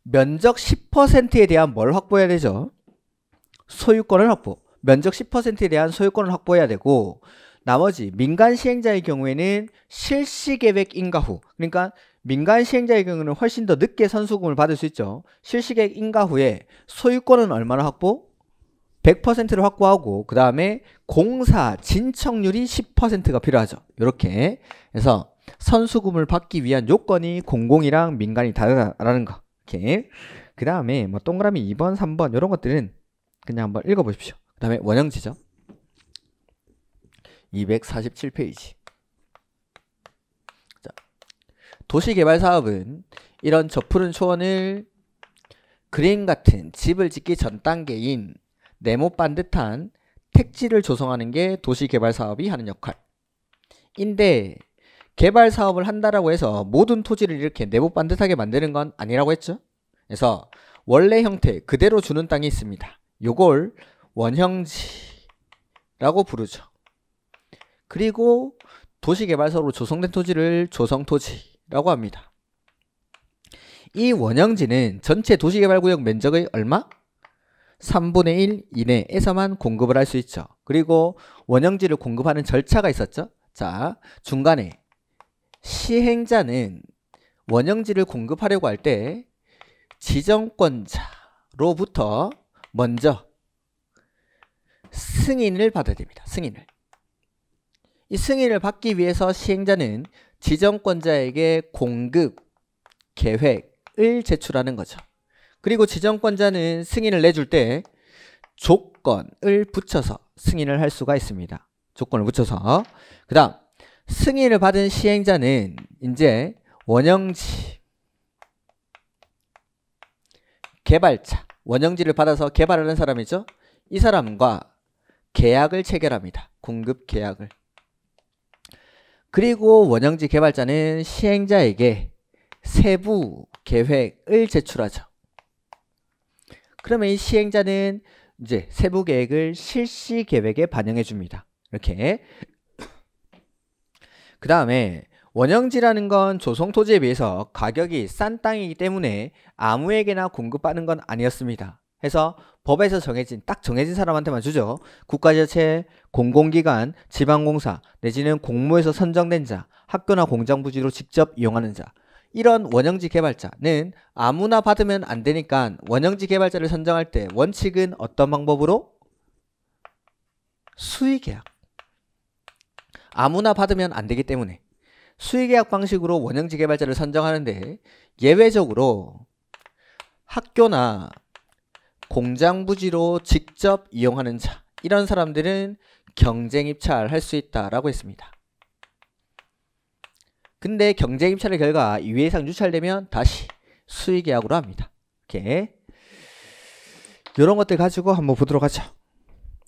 면적 10%에 대한 뭘 확보해야 되죠? 소유권을 확보. 면적 10%에 대한 소유권을 확보해야 되고, 나머지 민간 시행자의 경우에는 실시 계획 인가 후, 그러니까 민간 시행자의 경우는 훨씬 더 늦게 선수금을 받을 수 있죠. 실시 계획 인가 후에 소유권은 얼마나 확보? 100%를 확보하고, 그 다음에 공사 진척률이 10%가 필요하죠. 이렇게 해서 선수금을 받기 위한 요건이 공공이랑 민간이 다르다라는 거. 이렇게. 그 다음에 뭐 동그라미 2번, 3번 이런 것들은 그냥 한번 읽어보십시오. 그 다음에 원형지죠. 247페이지. 자, 도시개발사업은 이런 저 푸른 초원을 그림 같은 집을 짓기 전 단계인 네모 반듯한 택지를 조성하는 게 도시개발사업이 하는 역할인데, 개발사업을 한다라고 해서 모든 토지를 이렇게 네모 반듯하게 만드는 건 아니라고 했죠. 그래서 원래 형태 그대로 주는 땅이 있습니다. 요걸 원형지라고 부르죠. 그리고 도시개발사업으로 조성된 토지를 조성토지라고 합니다. 이 원형지는 전체 도시개발구역 면적의 얼마? 3분의 1 이내에서만 공급을 할 수 있죠. 그리고 원형지를 공급하는 절차가 있었죠. 자, 중간에 시행자는 원형지를 공급하려고 할 때 지정권자로부터 먼저 승인을 받아야 됩니다. 승인을. 이 승인을 받기 위해서 시행자는 지정권자에게 공급 계획을 제출하는 거죠. 그리고 지정권자는 승인을 내줄 때 조건을 붙여서 승인을 할 수가 있습니다. 조건을 붙여서. 그 다음 승인을 받은 시행자는 이제 원형지 개발자, 원형지를 받아서 개발하는 사람이죠. 이 사람과 계약을 체결합니다. 공급 계약을. 그리고 원형지 개발자는 시행자에게 세부 계획을 제출하죠. 그러면 이 시행자는 이제 세부 계획을 실시 계획에 반영해 줍니다. 이렇게. 그 다음에 원형지라는 건 조성 토지에 비해서 가격이 싼 땅이기 때문에 아무에게나 공급받는 건 아니었습니다. 해서 법에서 정해진, 딱 정해진 사람한테만 주죠. 국가지자체, 공공기관, 지방공사, 내지는 공모에서 선정된 자, 학교나 공장 부지로 직접 이용하는 자, 이런 원형지 개발자는 아무나 받으면 안 되니까 원형지 개발자를 선정할 때 원칙은 어떤 방법으로? 수의계약. 아무나 받으면 안 되기 때문에 수의계약 방식으로 원형지 개발자를 선정하는데, 예외적으로 학교나 공장 부지로 직접 이용하는 자, 이런 사람들은 경쟁 입찰 할 수 있다라고 했습니다. 근데 경쟁 입찰의 결과 2회 이상 유찰되면 다시 수의계약으로 합니다. 이렇게. 이런 것들 가지고 한번 보도록 하죠.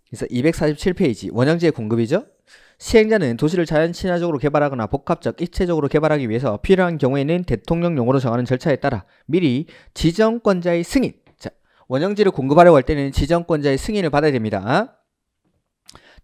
그래서 247페이지 원형지의 공급이죠. 시행자는 도시를 자연 친화적으로 개발하거나 복합적, 입체적으로 개발하기 위해서 필요한 경우에는 대통령령으로 정하는 절차에 따라 미리 지정권자의 승인, 원형지를 공급하려고 할 때는 지정권자의 승인을 받아야 됩니다.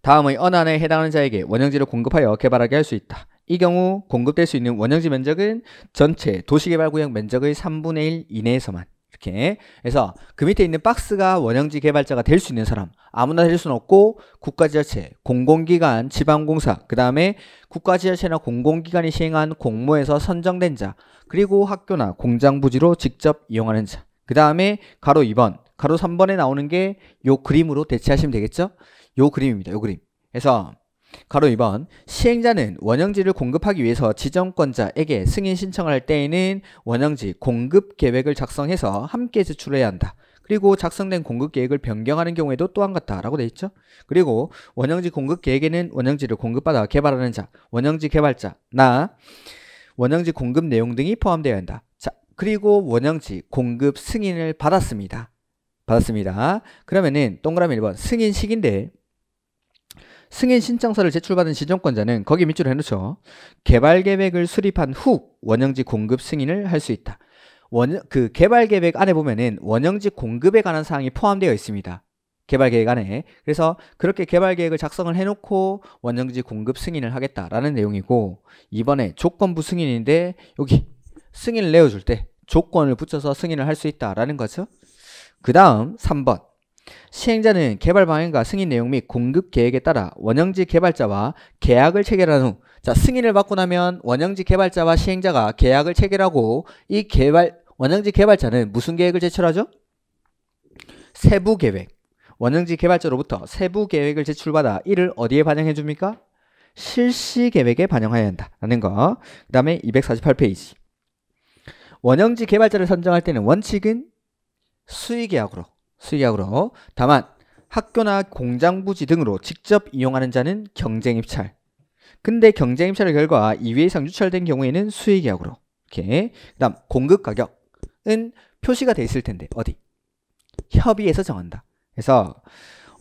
다음의 어느 하나에 해당하는 자에게 원형지를 공급하여 개발하게 할 수 있다. 이 경우 공급될 수 있는 원형지 면적은 전체 도시개발구역 면적의 3분의 1 이내에서만. 이렇게 해서 그 밑에 있는 박스가 원형지 개발자가 될 수 있는 사람, 아무나 될 수는 없고, 국가지자체, 공공기관, 지방공사, 그 다음에 국가지자체나 공공기관이 시행한 공모에서 선정된 자, 그리고 학교나 공장 부지로 직접 이용하는 자. 그 다음에 가로 2번, 가로 3번에 나오는 게 요 그림으로 대체하시면 되겠죠? 요 그림입니다. 요 그림. 그래서 가로 2번, 시행자는 원형지를 공급하기 위해서 지정권자에게 승인 신청을 할 때에는 원형지 공급 계획을 작성해서 함께 제출해야 한다. 그리고 작성된 공급 계획을 변경하는 경우에도 또한 같다라고 돼 있죠. 그리고 원형지 공급 계획에는 원형지를 공급받아 개발하는 자, 원형지 개발자나 원형지 공급 내용 등이 포함되어야 한다. 자, 그리고 원형지 공급 승인을 받았습니다. 그러면은 동그라미 1번 승인식인데, 승인 신청서를 제출받은 지정권자는 거기 밑줄을 해놓죠. 개발계획을 수립한 후 원형지 공급 승인을 할 수 있다. 그 개발계획 안에 보면은 원형지 공급에 관한 사항이 포함되어 있습니다. 개발계획 안에. 그래서 그렇게 개발계획을 작성을 해놓고 원형지 공급 승인을 하겠다라는 내용이고, 이번에 조건부 승인인데 여기 승인을 내어줄 때 조건을 붙여서 승인을 할 수 있다라는 거죠. 그 다음 3번, 시행자는 개발 방향과 승인 내용 및 공급 계획에 따라 원형지 개발자와 계약을 체결한 후, 자, 승인을 받고 나면 원형지 개발자와 시행자가 계약을 체결하고, 이 원형지 개발자는 무슨 계획을 제출하죠? 세부 계획. 원형지 개발자로부터 세부 계획을 제출받아 이를 어디에 반영해 줍니까? 실시 계획에 반영해야 한다라는 거. 그 다음에 248페이지. 원형지 개발자를 선정할 때는 원칙은 수의계약으로, 다만 학교나 공장 부지 등으로 직접 이용하는 자는 경쟁입찰, 근데 경쟁입찰의 결과 2회 이상 유찰된 경우에는 수의계약으로. 이렇게. 그 다음 공급가격은 표시가 돼 있을 텐데 어디? 협의에서 정한다. 그래서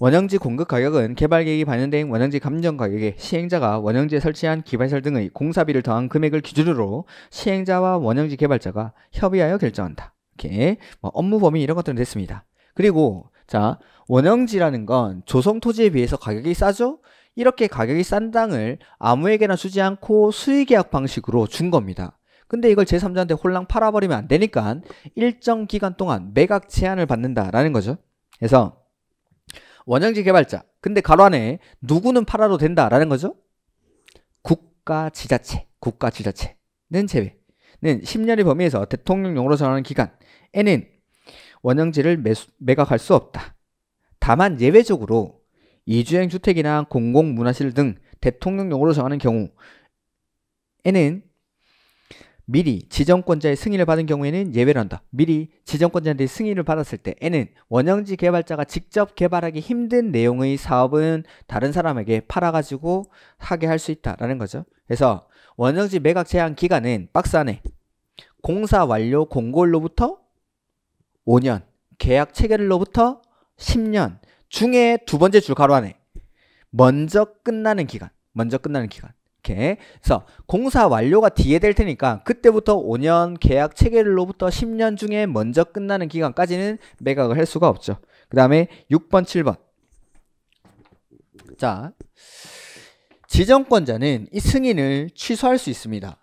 원형지 공급가격은 개발계획이 반영된 원형지 감정가격에 시행자가 원형지에 설치한 기반시설 등의 공사비를 더한 금액을 기준으로 시행자와 원형지 개발자가 협의하여 결정한다. 이렇게. 뭐 업무 범위 이런 것들은 됐습니다. 그리고 자, 원형지라는 건 조성 토지에 비해서 가격이 싸죠? 이렇게 가격이 싼 땅을 아무에게나 주지 않고 수의계약 방식으로 준 겁니다. 근데 이걸 제3자한테 홀랑 팔아버리면 안 되니까 일정 기간 동안 매각 제한을 받는다라는 거죠. 그래서 원형지 개발자, 근데 가로 안에 누구는 팔아도 된다라는 거죠? 국가지자체는 제외. 는 10년의 범위에서 대통령령으로 정하는 기간 에는 원형지를 매각할 수 없다. 다만 예외적으로 이주행 주택이나 공공문화실 등 대통령령으로 정하는 경우에는 미리 지정권자의 승인을 받은 경우에는 예외를 한다. 미리 지정권자한테 승인을 받았을 때에는 원형지 개발자가 직접 개발하기 힘든 내용의 사업은 다른 사람에게 팔아가지고 하게 할 수 있다라는 거죠. 그래서 원형지 매각 제한 기간은 박스 안에 공사 완료 공고일로부터 5년, 계약 체결일로부터 10년 중에 두 번째 줄 가로 안에 먼저 끝나는 기간. 이렇게. 그래서 공사 완료가 뒤에 될 테니까 그때부터 5년, 계약 체결일로부터 10년 중에 먼저 끝나는 기간까지는 매각을 할 수가 없죠. 그 다음에 6번, 7번. 자, 지정권자는 이 승인을 취소할 수 있습니다.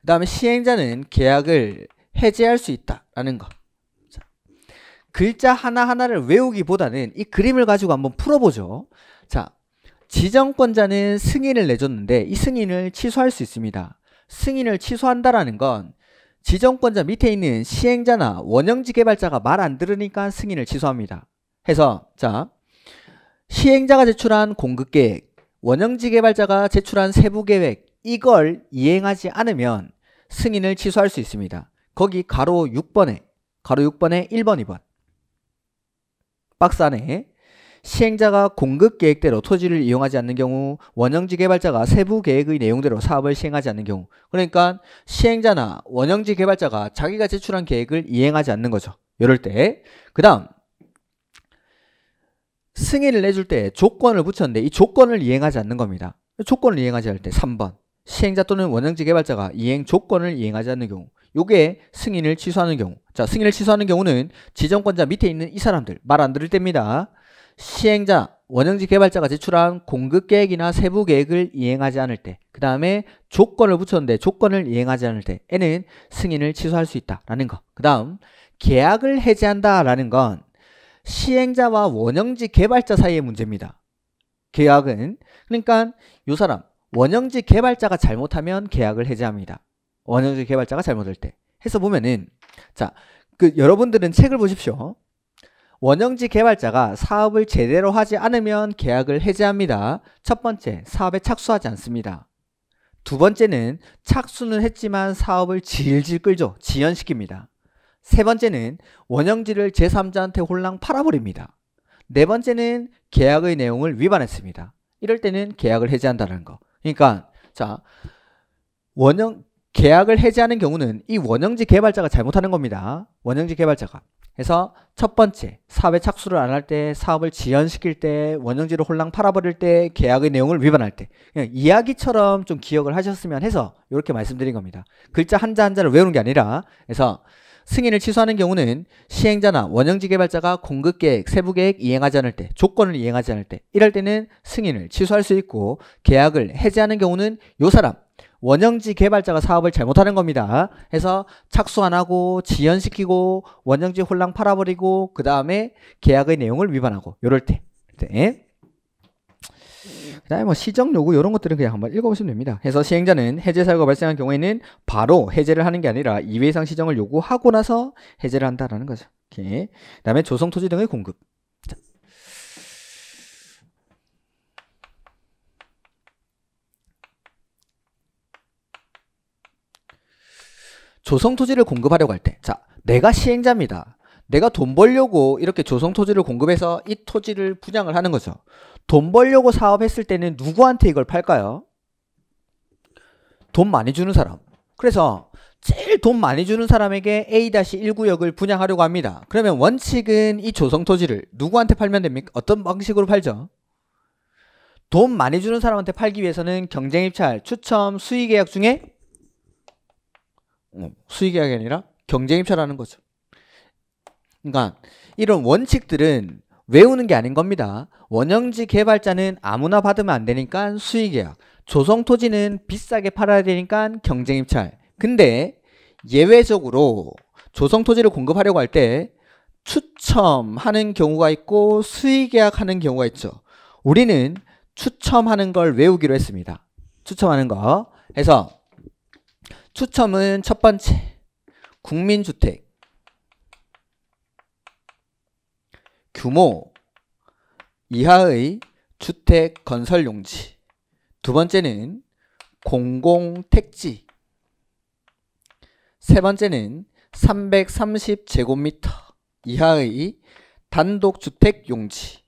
그 다음에 시행자는 계약을 해제할 수 있다라는 거. 글자 하나하나를 외우기보다는 이 그림을 가지고 한번 풀어보죠. 자, 지정권자는 승인을 내줬는데 이 승인을 취소할 수 있습니다. 승인을 취소한다라는 건 지정권자 밑에 있는 시행자나 원형지 개발자가 말 안 들으니까 승인을 취소합니다. 해서 자, 시행자가 제출한 공급계획, 원형지 개발자가 제출한 세부계획, 이걸 이행하지 않으면 승인을 취소할 수 있습니다. 거기 가로 6번에 1번, 2번. 박스 안에 시행자가 공급계획대로 토지를 이용하지 않는 경우, 원형지 개발자가 세부계획의 내용대로 사업을 시행하지 않는 경우. 그러니까 시행자나 원형지 개발자가 자기가 제출한 계획을 이행하지 않는 거죠. 이럴 때. 그 다음 승인을 내줄 때 조건을 붙였는데 이 조건을 이행하지 않는 겁니다. 조건을 이행하지 않을 때 3번, 시행자 또는 원형지 개발자가 이행 조건을 이행하지 않는 경우, 요게 승인을 취소하는 경우. 자, 승인을 취소하는 경우는 지정권자 밑에 있는 이 사람들 말 안 들을 때입니다. 시행자, 원형지 개발자가 제출한 공급계획이나 세부계획을 이행하지 않을 때, 그 다음에 조건을 붙였는데 조건을 이행하지 않을 때에는 승인을 취소할 수 있다라는 거. 그 다음 계약을 해제한다라는 건 시행자와 원형지 개발자 사이의 문제입니다. 계약은, 그러니까 요 사람 원형지 개발자가 잘못하면 계약을 해제합니다. 원형지 개발자가 잘못할 때. 해서 보면은 자, 여러분들은 책을 보십시오. 원형지 개발자가 사업을 제대로 하지 않으면 계약을 해제합니다. 첫 번째, 사업에 착수하지 않습니다. 두 번째는 착수는 했지만 사업을 질질 끌죠. 지연시킵니다. 세 번째는 원형지를 제3자한테 홀랑 팔아버립니다. 네 번째는 계약의 내용을 위반했습니다. 이럴 때는 계약을 해제한다는 거. 그러니까 자, 계약을 해제하는 경우는 이 원형지 개발자가 잘못하는 겁니다. 원형지 개발자가. 그래서 첫 번째, 사회 착수를 안 할 때, 사업을 지연시킬 때, 원정지를 홀랑 팔아버릴 때, 계약의 내용을 위반할 때, 그냥 이야기처럼 좀 기억을 하셨으면 해서 이렇게 말씀드린 겁니다. 글자 한자 한자를 외우는 게 아니라. 그래서 승인을 취소하는 경우는 시행자나 원영지 개발자가 공급계획, 세부계획 이행하지 않을 때, 조건을 이행하지 않을 때, 이럴 때는 승인을 취소할 수 있고, 계약을 해지하는 경우는 요 사람, 원영지 개발자가 사업을 잘못하는 겁니다. 해서 착수 안 하고 지연시키고 원영지 홀랑 팔아버리고 그 다음에 계약의 내용을 위반하고 요럴 때. 그 다음에 뭐 시정 요구 이런 것들은 그냥 한번 읽어보시면 됩니다. 그래서 시행자는 해제 사유가 발생한 경우에는 바로 해제를 하는 게 아니라 2회 이상 시정을 요구하고 나서 해제를 한다라는 거죠. 그 다음에 조성 토지 등의 공급. 자. 조성 토지를 공급하려고 할 때, 자, 내가 시행자입니다. 내가 돈 벌려고 이렇게 조성 토지를 공급해서 이 토지를 분양을 하는 거죠. 돈 벌려고 사업했을 때는 누구한테 이걸 팔까요? 돈 많이 주는 사람. 그래서 제일 돈 많이 주는 사람에게 A-1구역을 분양하려고 합니다. 그러면 원칙은 이 조성 토지를 누구한테 팔면 됩니까? 어떤 방식으로 팔죠? 돈 많이 주는 사람한테 팔기 위해서는 경쟁 입찰, 추첨, 수의 계약 중에 수의 계약이 아니라 경쟁 입찰하는 거죠. 그러니까 이런 원칙들은 외우는 게 아닌 겁니다. 원형지 개발자는 아무나 받으면 안 되니까 수의계약, 조성토지는 비싸게 팔아야 되니까 경쟁입찰. 근데 예외적으로 조성토지를 공급하려고 할 때 추첨하는 경우가 있고 수의계약하는 경우가 있죠. 우리는 추첨하는 걸 외우기로 했습니다. 추첨하는 거. 그래서 추첨은 첫 번째, 국민주택 규모 이하의 주택 건설 용지. 두 번째는 공공택지. 세 번째는 330제곱미터 이하의 단독주택 용지.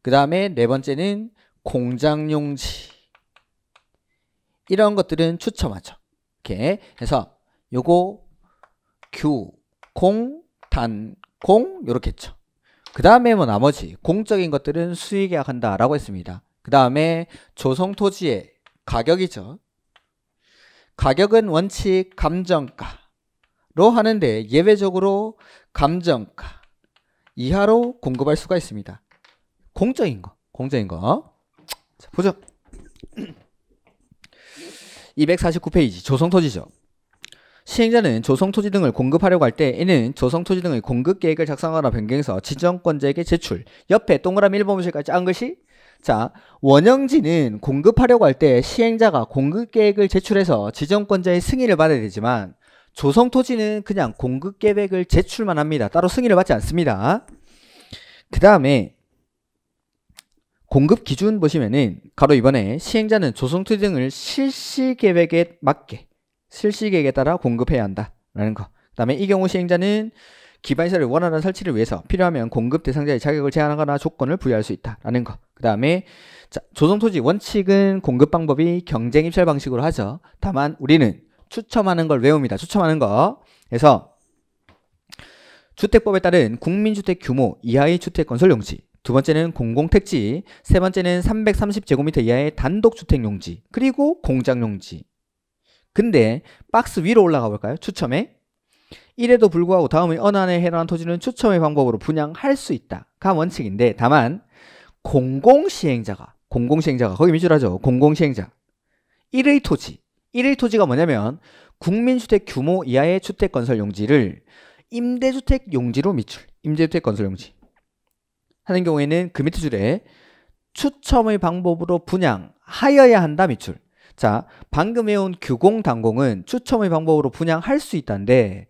그 다음에 네 번째는 공장 용지. 이런 것들은 추첨하죠. 이렇게 해서 요거 규, 공, 단, 공 요렇게 했죠. 그 다음에 뭐 나머지 공적인 것들은 수의계약한다 라고 했습니다. 그 다음에 조성토지의 가격이죠. 가격은 원칙 감정가로 하는데 예외적으로 감정가 이하로 공급할 수가 있습니다. 공적인 거, 공적인 거. 자, 보죠. 249페이지 조성토지죠. 시행자는 조성토지 등을 공급하려고 할 때 이는 조성토지 등의 공급계획을 작성하거나 변경해서 지정권자에게 제출. 옆에 동그라미 1번 보실까요? 한글씨. 자, 원형지는 공급하려고 할 때 시행자가 공급계획을 제출해서 지정권자의 승인을 받아야 되지만 조성토지는 그냥 공급계획을 제출만 합니다. 따로 승인을 받지 않습니다. 그 다음에 공급기준 보시면은 가로 2번에 시행자는 조성토지 등을 실시계획에 맞게 실시계획에 따라 공급해야 한다라는 거. 그 다음에 이 경우 시행자는 기반시설을 원활한 설치를 위해서 필요하면 공급 대상자의 자격을 제한하거나 조건을 부여할 수 있다라는 거. 그 다음에 조성토지 원칙은 공급 방법이 경쟁 입찰 방식으로 하죠. 다만 우리는 추첨하는 걸 외웁니다. 추첨하는 거. 그래서 주택법에 따른 국민주택 규모 이하의 주택 건설 용지. 두 번째는 공공택지. 세 번째는 330제곱미터 이하의 단독주택 용지. 그리고 공장 용지. 근데 박스 위로 올라가 볼까요? 추첨에 이래도 불구하고 다음의 어느 안에 해당한 토지는 추첨의 방법으로 분양할 수 있다가 원칙인데, 다만 공공시행자가 거기 미줄하죠. 공공시행자 1의 토지, 1의 토지가 뭐냐면 국민주택 규모 이하의 주택건설용지를 임대주택용지로 미줄, 임대주택건설용지 하는 경우에는 그 밑에 줄에 추첨의 방법으로 분양하여야 한다 미줄. 자, 방금 해온 규공단공은 추첨의 방법으로 분양할 수 있다는데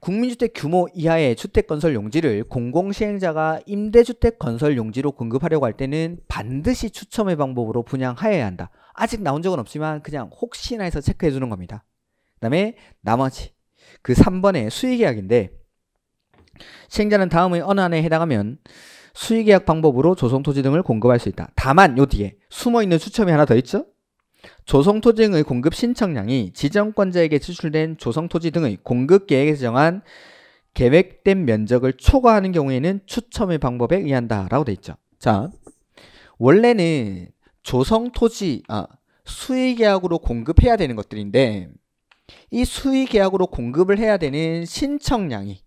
국민주택 규모 이하의 주택건설용지를 공공시행자가 임대주택건설용지로 공급하려고 할 때는 반드시 추첨의 방법으로 분양하여야 한다. 아직 나온 적은 없지만 그냥 혹시나 해서 체크해 주는 겁니다. 그 다음에 나머지 그 3번의 수의계약인데 시행자는 다음의 어느 안에 해당하면 수의계약 방법으로 조성토지 등을 공급할 수 있다. 다만 요 뒤에 숨어있는 추첨이 하나 더 있죠. 조성토지 등의 공급 신청량이 지정권자에게 제출된 조성토지 등의 공급계획에 정한 계획된 면적을 초과하는 경우에는 추첨의 방법에 의한다 라고 돼 있죠. 자, 원래는 조성토지 수의계약으로 공급해야 되는 것들인데, 이 수의계약으로 공급을 해야 되는 신청량이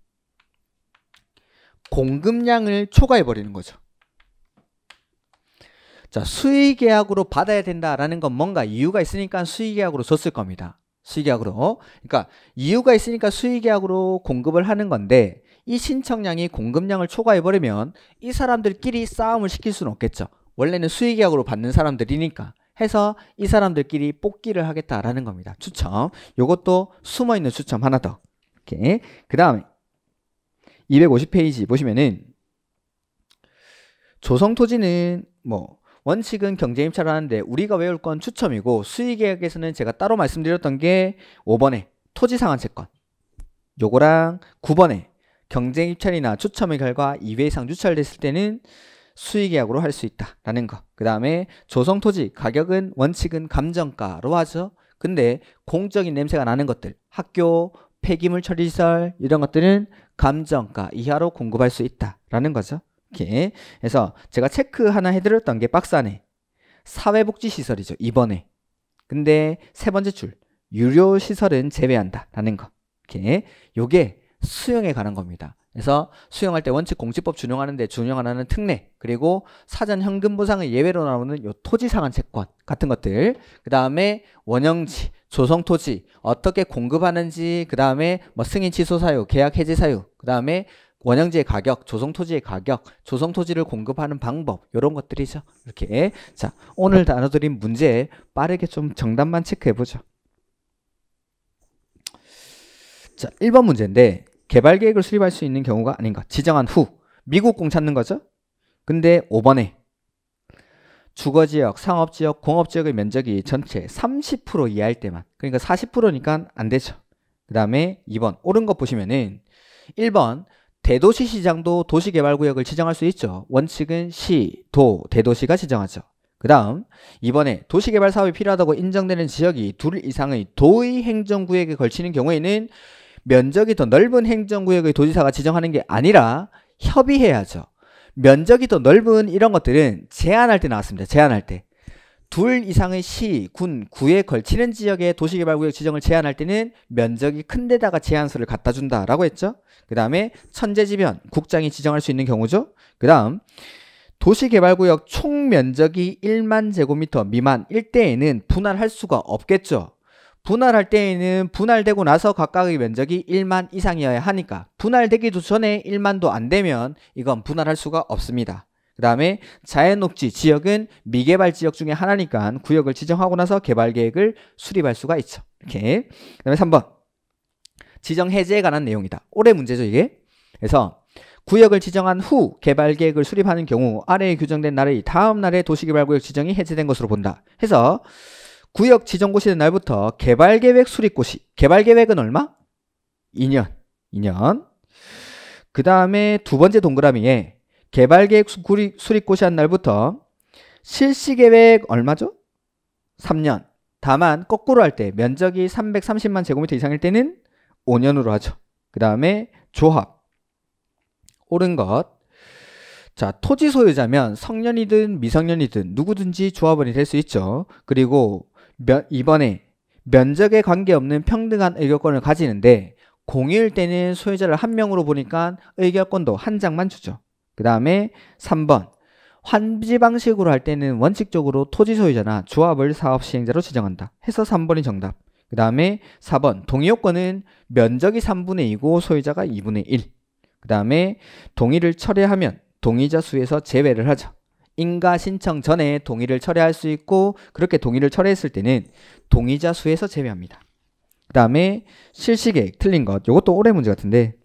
공급량을 초과해버리는 거죠. 자, 수의계약으로 받아야 된다라는 건 뭔가 이유가 있으니까 수의계약으로 줬을 겁니다. 수의계약으로. 그러니까 이유가 있으니까 수의계약으로 공급을 하는 건데, 이 신청량이 공급량을 초과해버리면 이 사람들끼리 싸움을 시킬 수는 없겠죠. 원래는 수의계약으로 받는 사람들이니까 해서 이 사람들끼리 뽑기를 하겠다라는 겁니다. 추첨. 요것도 숨어있는 추첨 하나 더. 오케이. 그 다음 250페이지 보시면은, 조성토지는 뭐 원칙은 경쟁임차를 하는데 우리가 외울 건 추첨이고, 수의계약에서는 제가 따로 말씀드렸던 게 5번에 토지상환채권 요거랑 9번에 경쟁입찰이나 추첨의 결과 2회 이상 유찰됐을 때는 수의계약으로 할 수 있다라는 거. 그 다음에 조성토지 가격은 원칙은 감정가로 하죠. 근데 공적인 냄새가 나는 것들, 학교, 폐기물 처리시설 이런 것들은 감정가 이하로 공급할 수 있다라는 거죠. 이렇게 해서 제가 체크 하나 해드렸던 게 박스 안에 사회복지시설이죠. 2번에. 근데 세 번째 줄 유료시설은 제외한다 라는 거. 이렇게 요게 수용에 관한 겁니다. 그래서 수용할 때 원칙 공시법 준용하는데 준용하는 특례, 그리고 사전 현금 보상을 예외로 나오는 요 토지상환채권 같은 것들, 그 다음에 원형지, 조성토지 어떻게 공급하는지, 그 다음에 뭐 승인 취소 사유, 계약 해지 사유, 그 다음에 원형지의 가격, 조성토지의 가격, 조성토지를 공급하는 방법, 이런 것들이죠. 이렇게. 자, 오늘 나눠드린 문제 빠르게 좀 정답만 체크해보죠. 자, 1번 문제인데 개발계획을 수립할 수 있는 경우가 아닌가. 지정한 후 미국공 찾는 거죠. 근데 5번에 주거지역, 상업지역, 공업지역의 면적이 전체 30% 이하일 때만, 그러니까 40%니까 안 되죠. 그 다음에 2번 옳은 것 보시면은 1번 대도시 시장도 도시개발구역을 지정할 수 있죠. 원칙은 시, 도, 대도시가 지정하죠. 그 다음 2번에 도시개발사업이 필요하다고 인정되는 지역이 둘 이상의 도의 행정구역에 걸치는 경우에는 면적이 더 넓은 행정구역의 도지사가 지정하는 게 아니라 협의해야죠. 면적이 더 넓은 이런 것들은 제한할 때 나왔습니다. 제한할 때 둘 이상의 시, 군, 구에 걸치는 지역의 도시개발구역 지정을 제한할 때는 면적이 큰 데다가 제한수를 갖다 준다라고 했죠. 그 다음에 천재지변, 국장이 지정할 수 있는 경우죠. 그 다음 도시개발구역 총면적이 1만 제곱미터 미만 일 때에는 분할할 수가 없겠죠. 분할할 때에는 분할되고 나서 각각의 면적이 1만 이상이어야 하니까 분할되기도 전에 1만도 안 되면 이건 분할할 수가 없습니다. 그 다음에 자연녹지 지역은 미개발 지역 중에 하나니까 구역을 지정하고 나서 개발계획을 수립할 수가 있죠. 이렇게. 그 다음에 3번 지정해제에 관한 내용이다. 올해 문제죠 이게. 그래서 구역을 지정한 후 개발계획을 수립하는 경우 아래에 규정된 날의 다음 날에 도시개발구역 지정이 해제된 것으로 본다. 해서 구역 지정고시된 날부터 개발계획 수립고시. 개발계획은 얼마? 2년. 2년. 그 다음에 두 번째 동그라미에 개발계획 수립고시한 날부터 실시계획 얼마죠? 3년. 다만 거꾸로 할 때 면적이 330만 제곱미터 이상일 때는 5년으로 하죠. 그 다음에 조합. 옳은 것. 자, 토지 소유자면 성년이든 미성년이든 누구든지 조합원이 될 수 있죠. 그리고 이번에 면적에 관계없는 평등한 의결권을 가지는데 공유일 때는 소유자를 한 명으로 보니까 의결권도 한 장만 주죠. 그 다음에 3번 환지 방식으로 할 때는 원칙적으로 토지 소유자나 조합을 사업 시행자로 지정한다. 해서 3번이 정답. 그 다음에 4번 동의 요건은 면적이 3분의 2고 소유자가 2분의 1. 그 다음에 동의를 철회하면 동의자 수에서 제외를 하죠. 인가 신청 전에 동의를 철회할 수 있고, 그렇게 동의를 철회했을 때는 동의자 수에서 제외합니다. 그 다음에 실시계획 틀린 것. 이것도 올해 문제 같은데,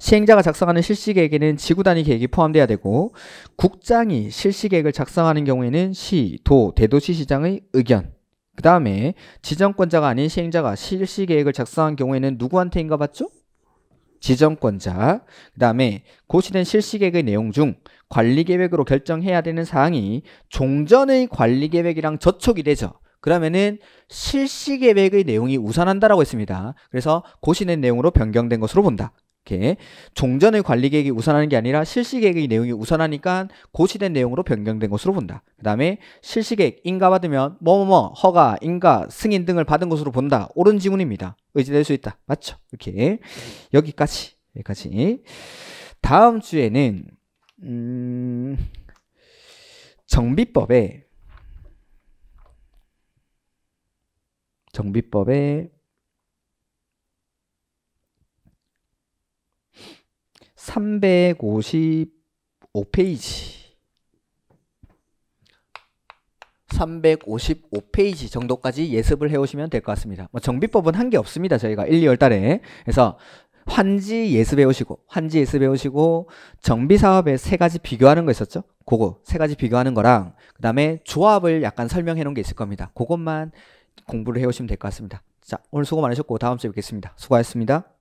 시행자가 작성하는 실시계획에는 지구단위 계획이 포함돼야 되고, 국장이 실시계획을 작성하는 경우에는 시, 도, 대도시시장의 의견, 그 다음에 지정권자가 아닌 시행자가 실시계획을 작성한 경우에는 누구한테 인가받죠? 지정권자. 그 다음에 고시된 실시계획의 내용 중 관리계획으로 결정해야 되는 사항이 종전의 관리계획이랑 저촉이 되죠. 그러면은 실시계획의 내용이 우선한다라고 했습니다. 그래서 고시된 내용으로 변경된 것으로 본다. 이렇게 종전의 관리계획이 우선하는 게 아니라 실시계획의 내용이 우선하니까 고시된 내용으로 변경된 것으로 본다. 그 다음에 실시계획 인가받으면 뭐뭐뭐 허가, 인가, 승인 등을 받은 것으로 본다. 옳은 지문입니다. 의지될 수 있다. 맞죠? 이렇게 여기까지. 다음 주에는 정비법의 355페이지 355페이지 정도까지 예습을 해오시면 될 것 같습니다. 뭐 정비법은 한 게 없습니다. 저희가 1, 2월 달에. 그래서 환지 예습 해오시고 정비사업의 세 가지 비교하는 거 있었죠? 그거 세 가지 비교하는 거랑 그 다음에 조합을 약간 설명해 놓은 게 있을 겁니다. 그것만 공부를 해오시면 될 것 같습니다. 자, 오늘 수고 많으셨고 다음 주에 뵙겠습니다. 수고하셨습니다.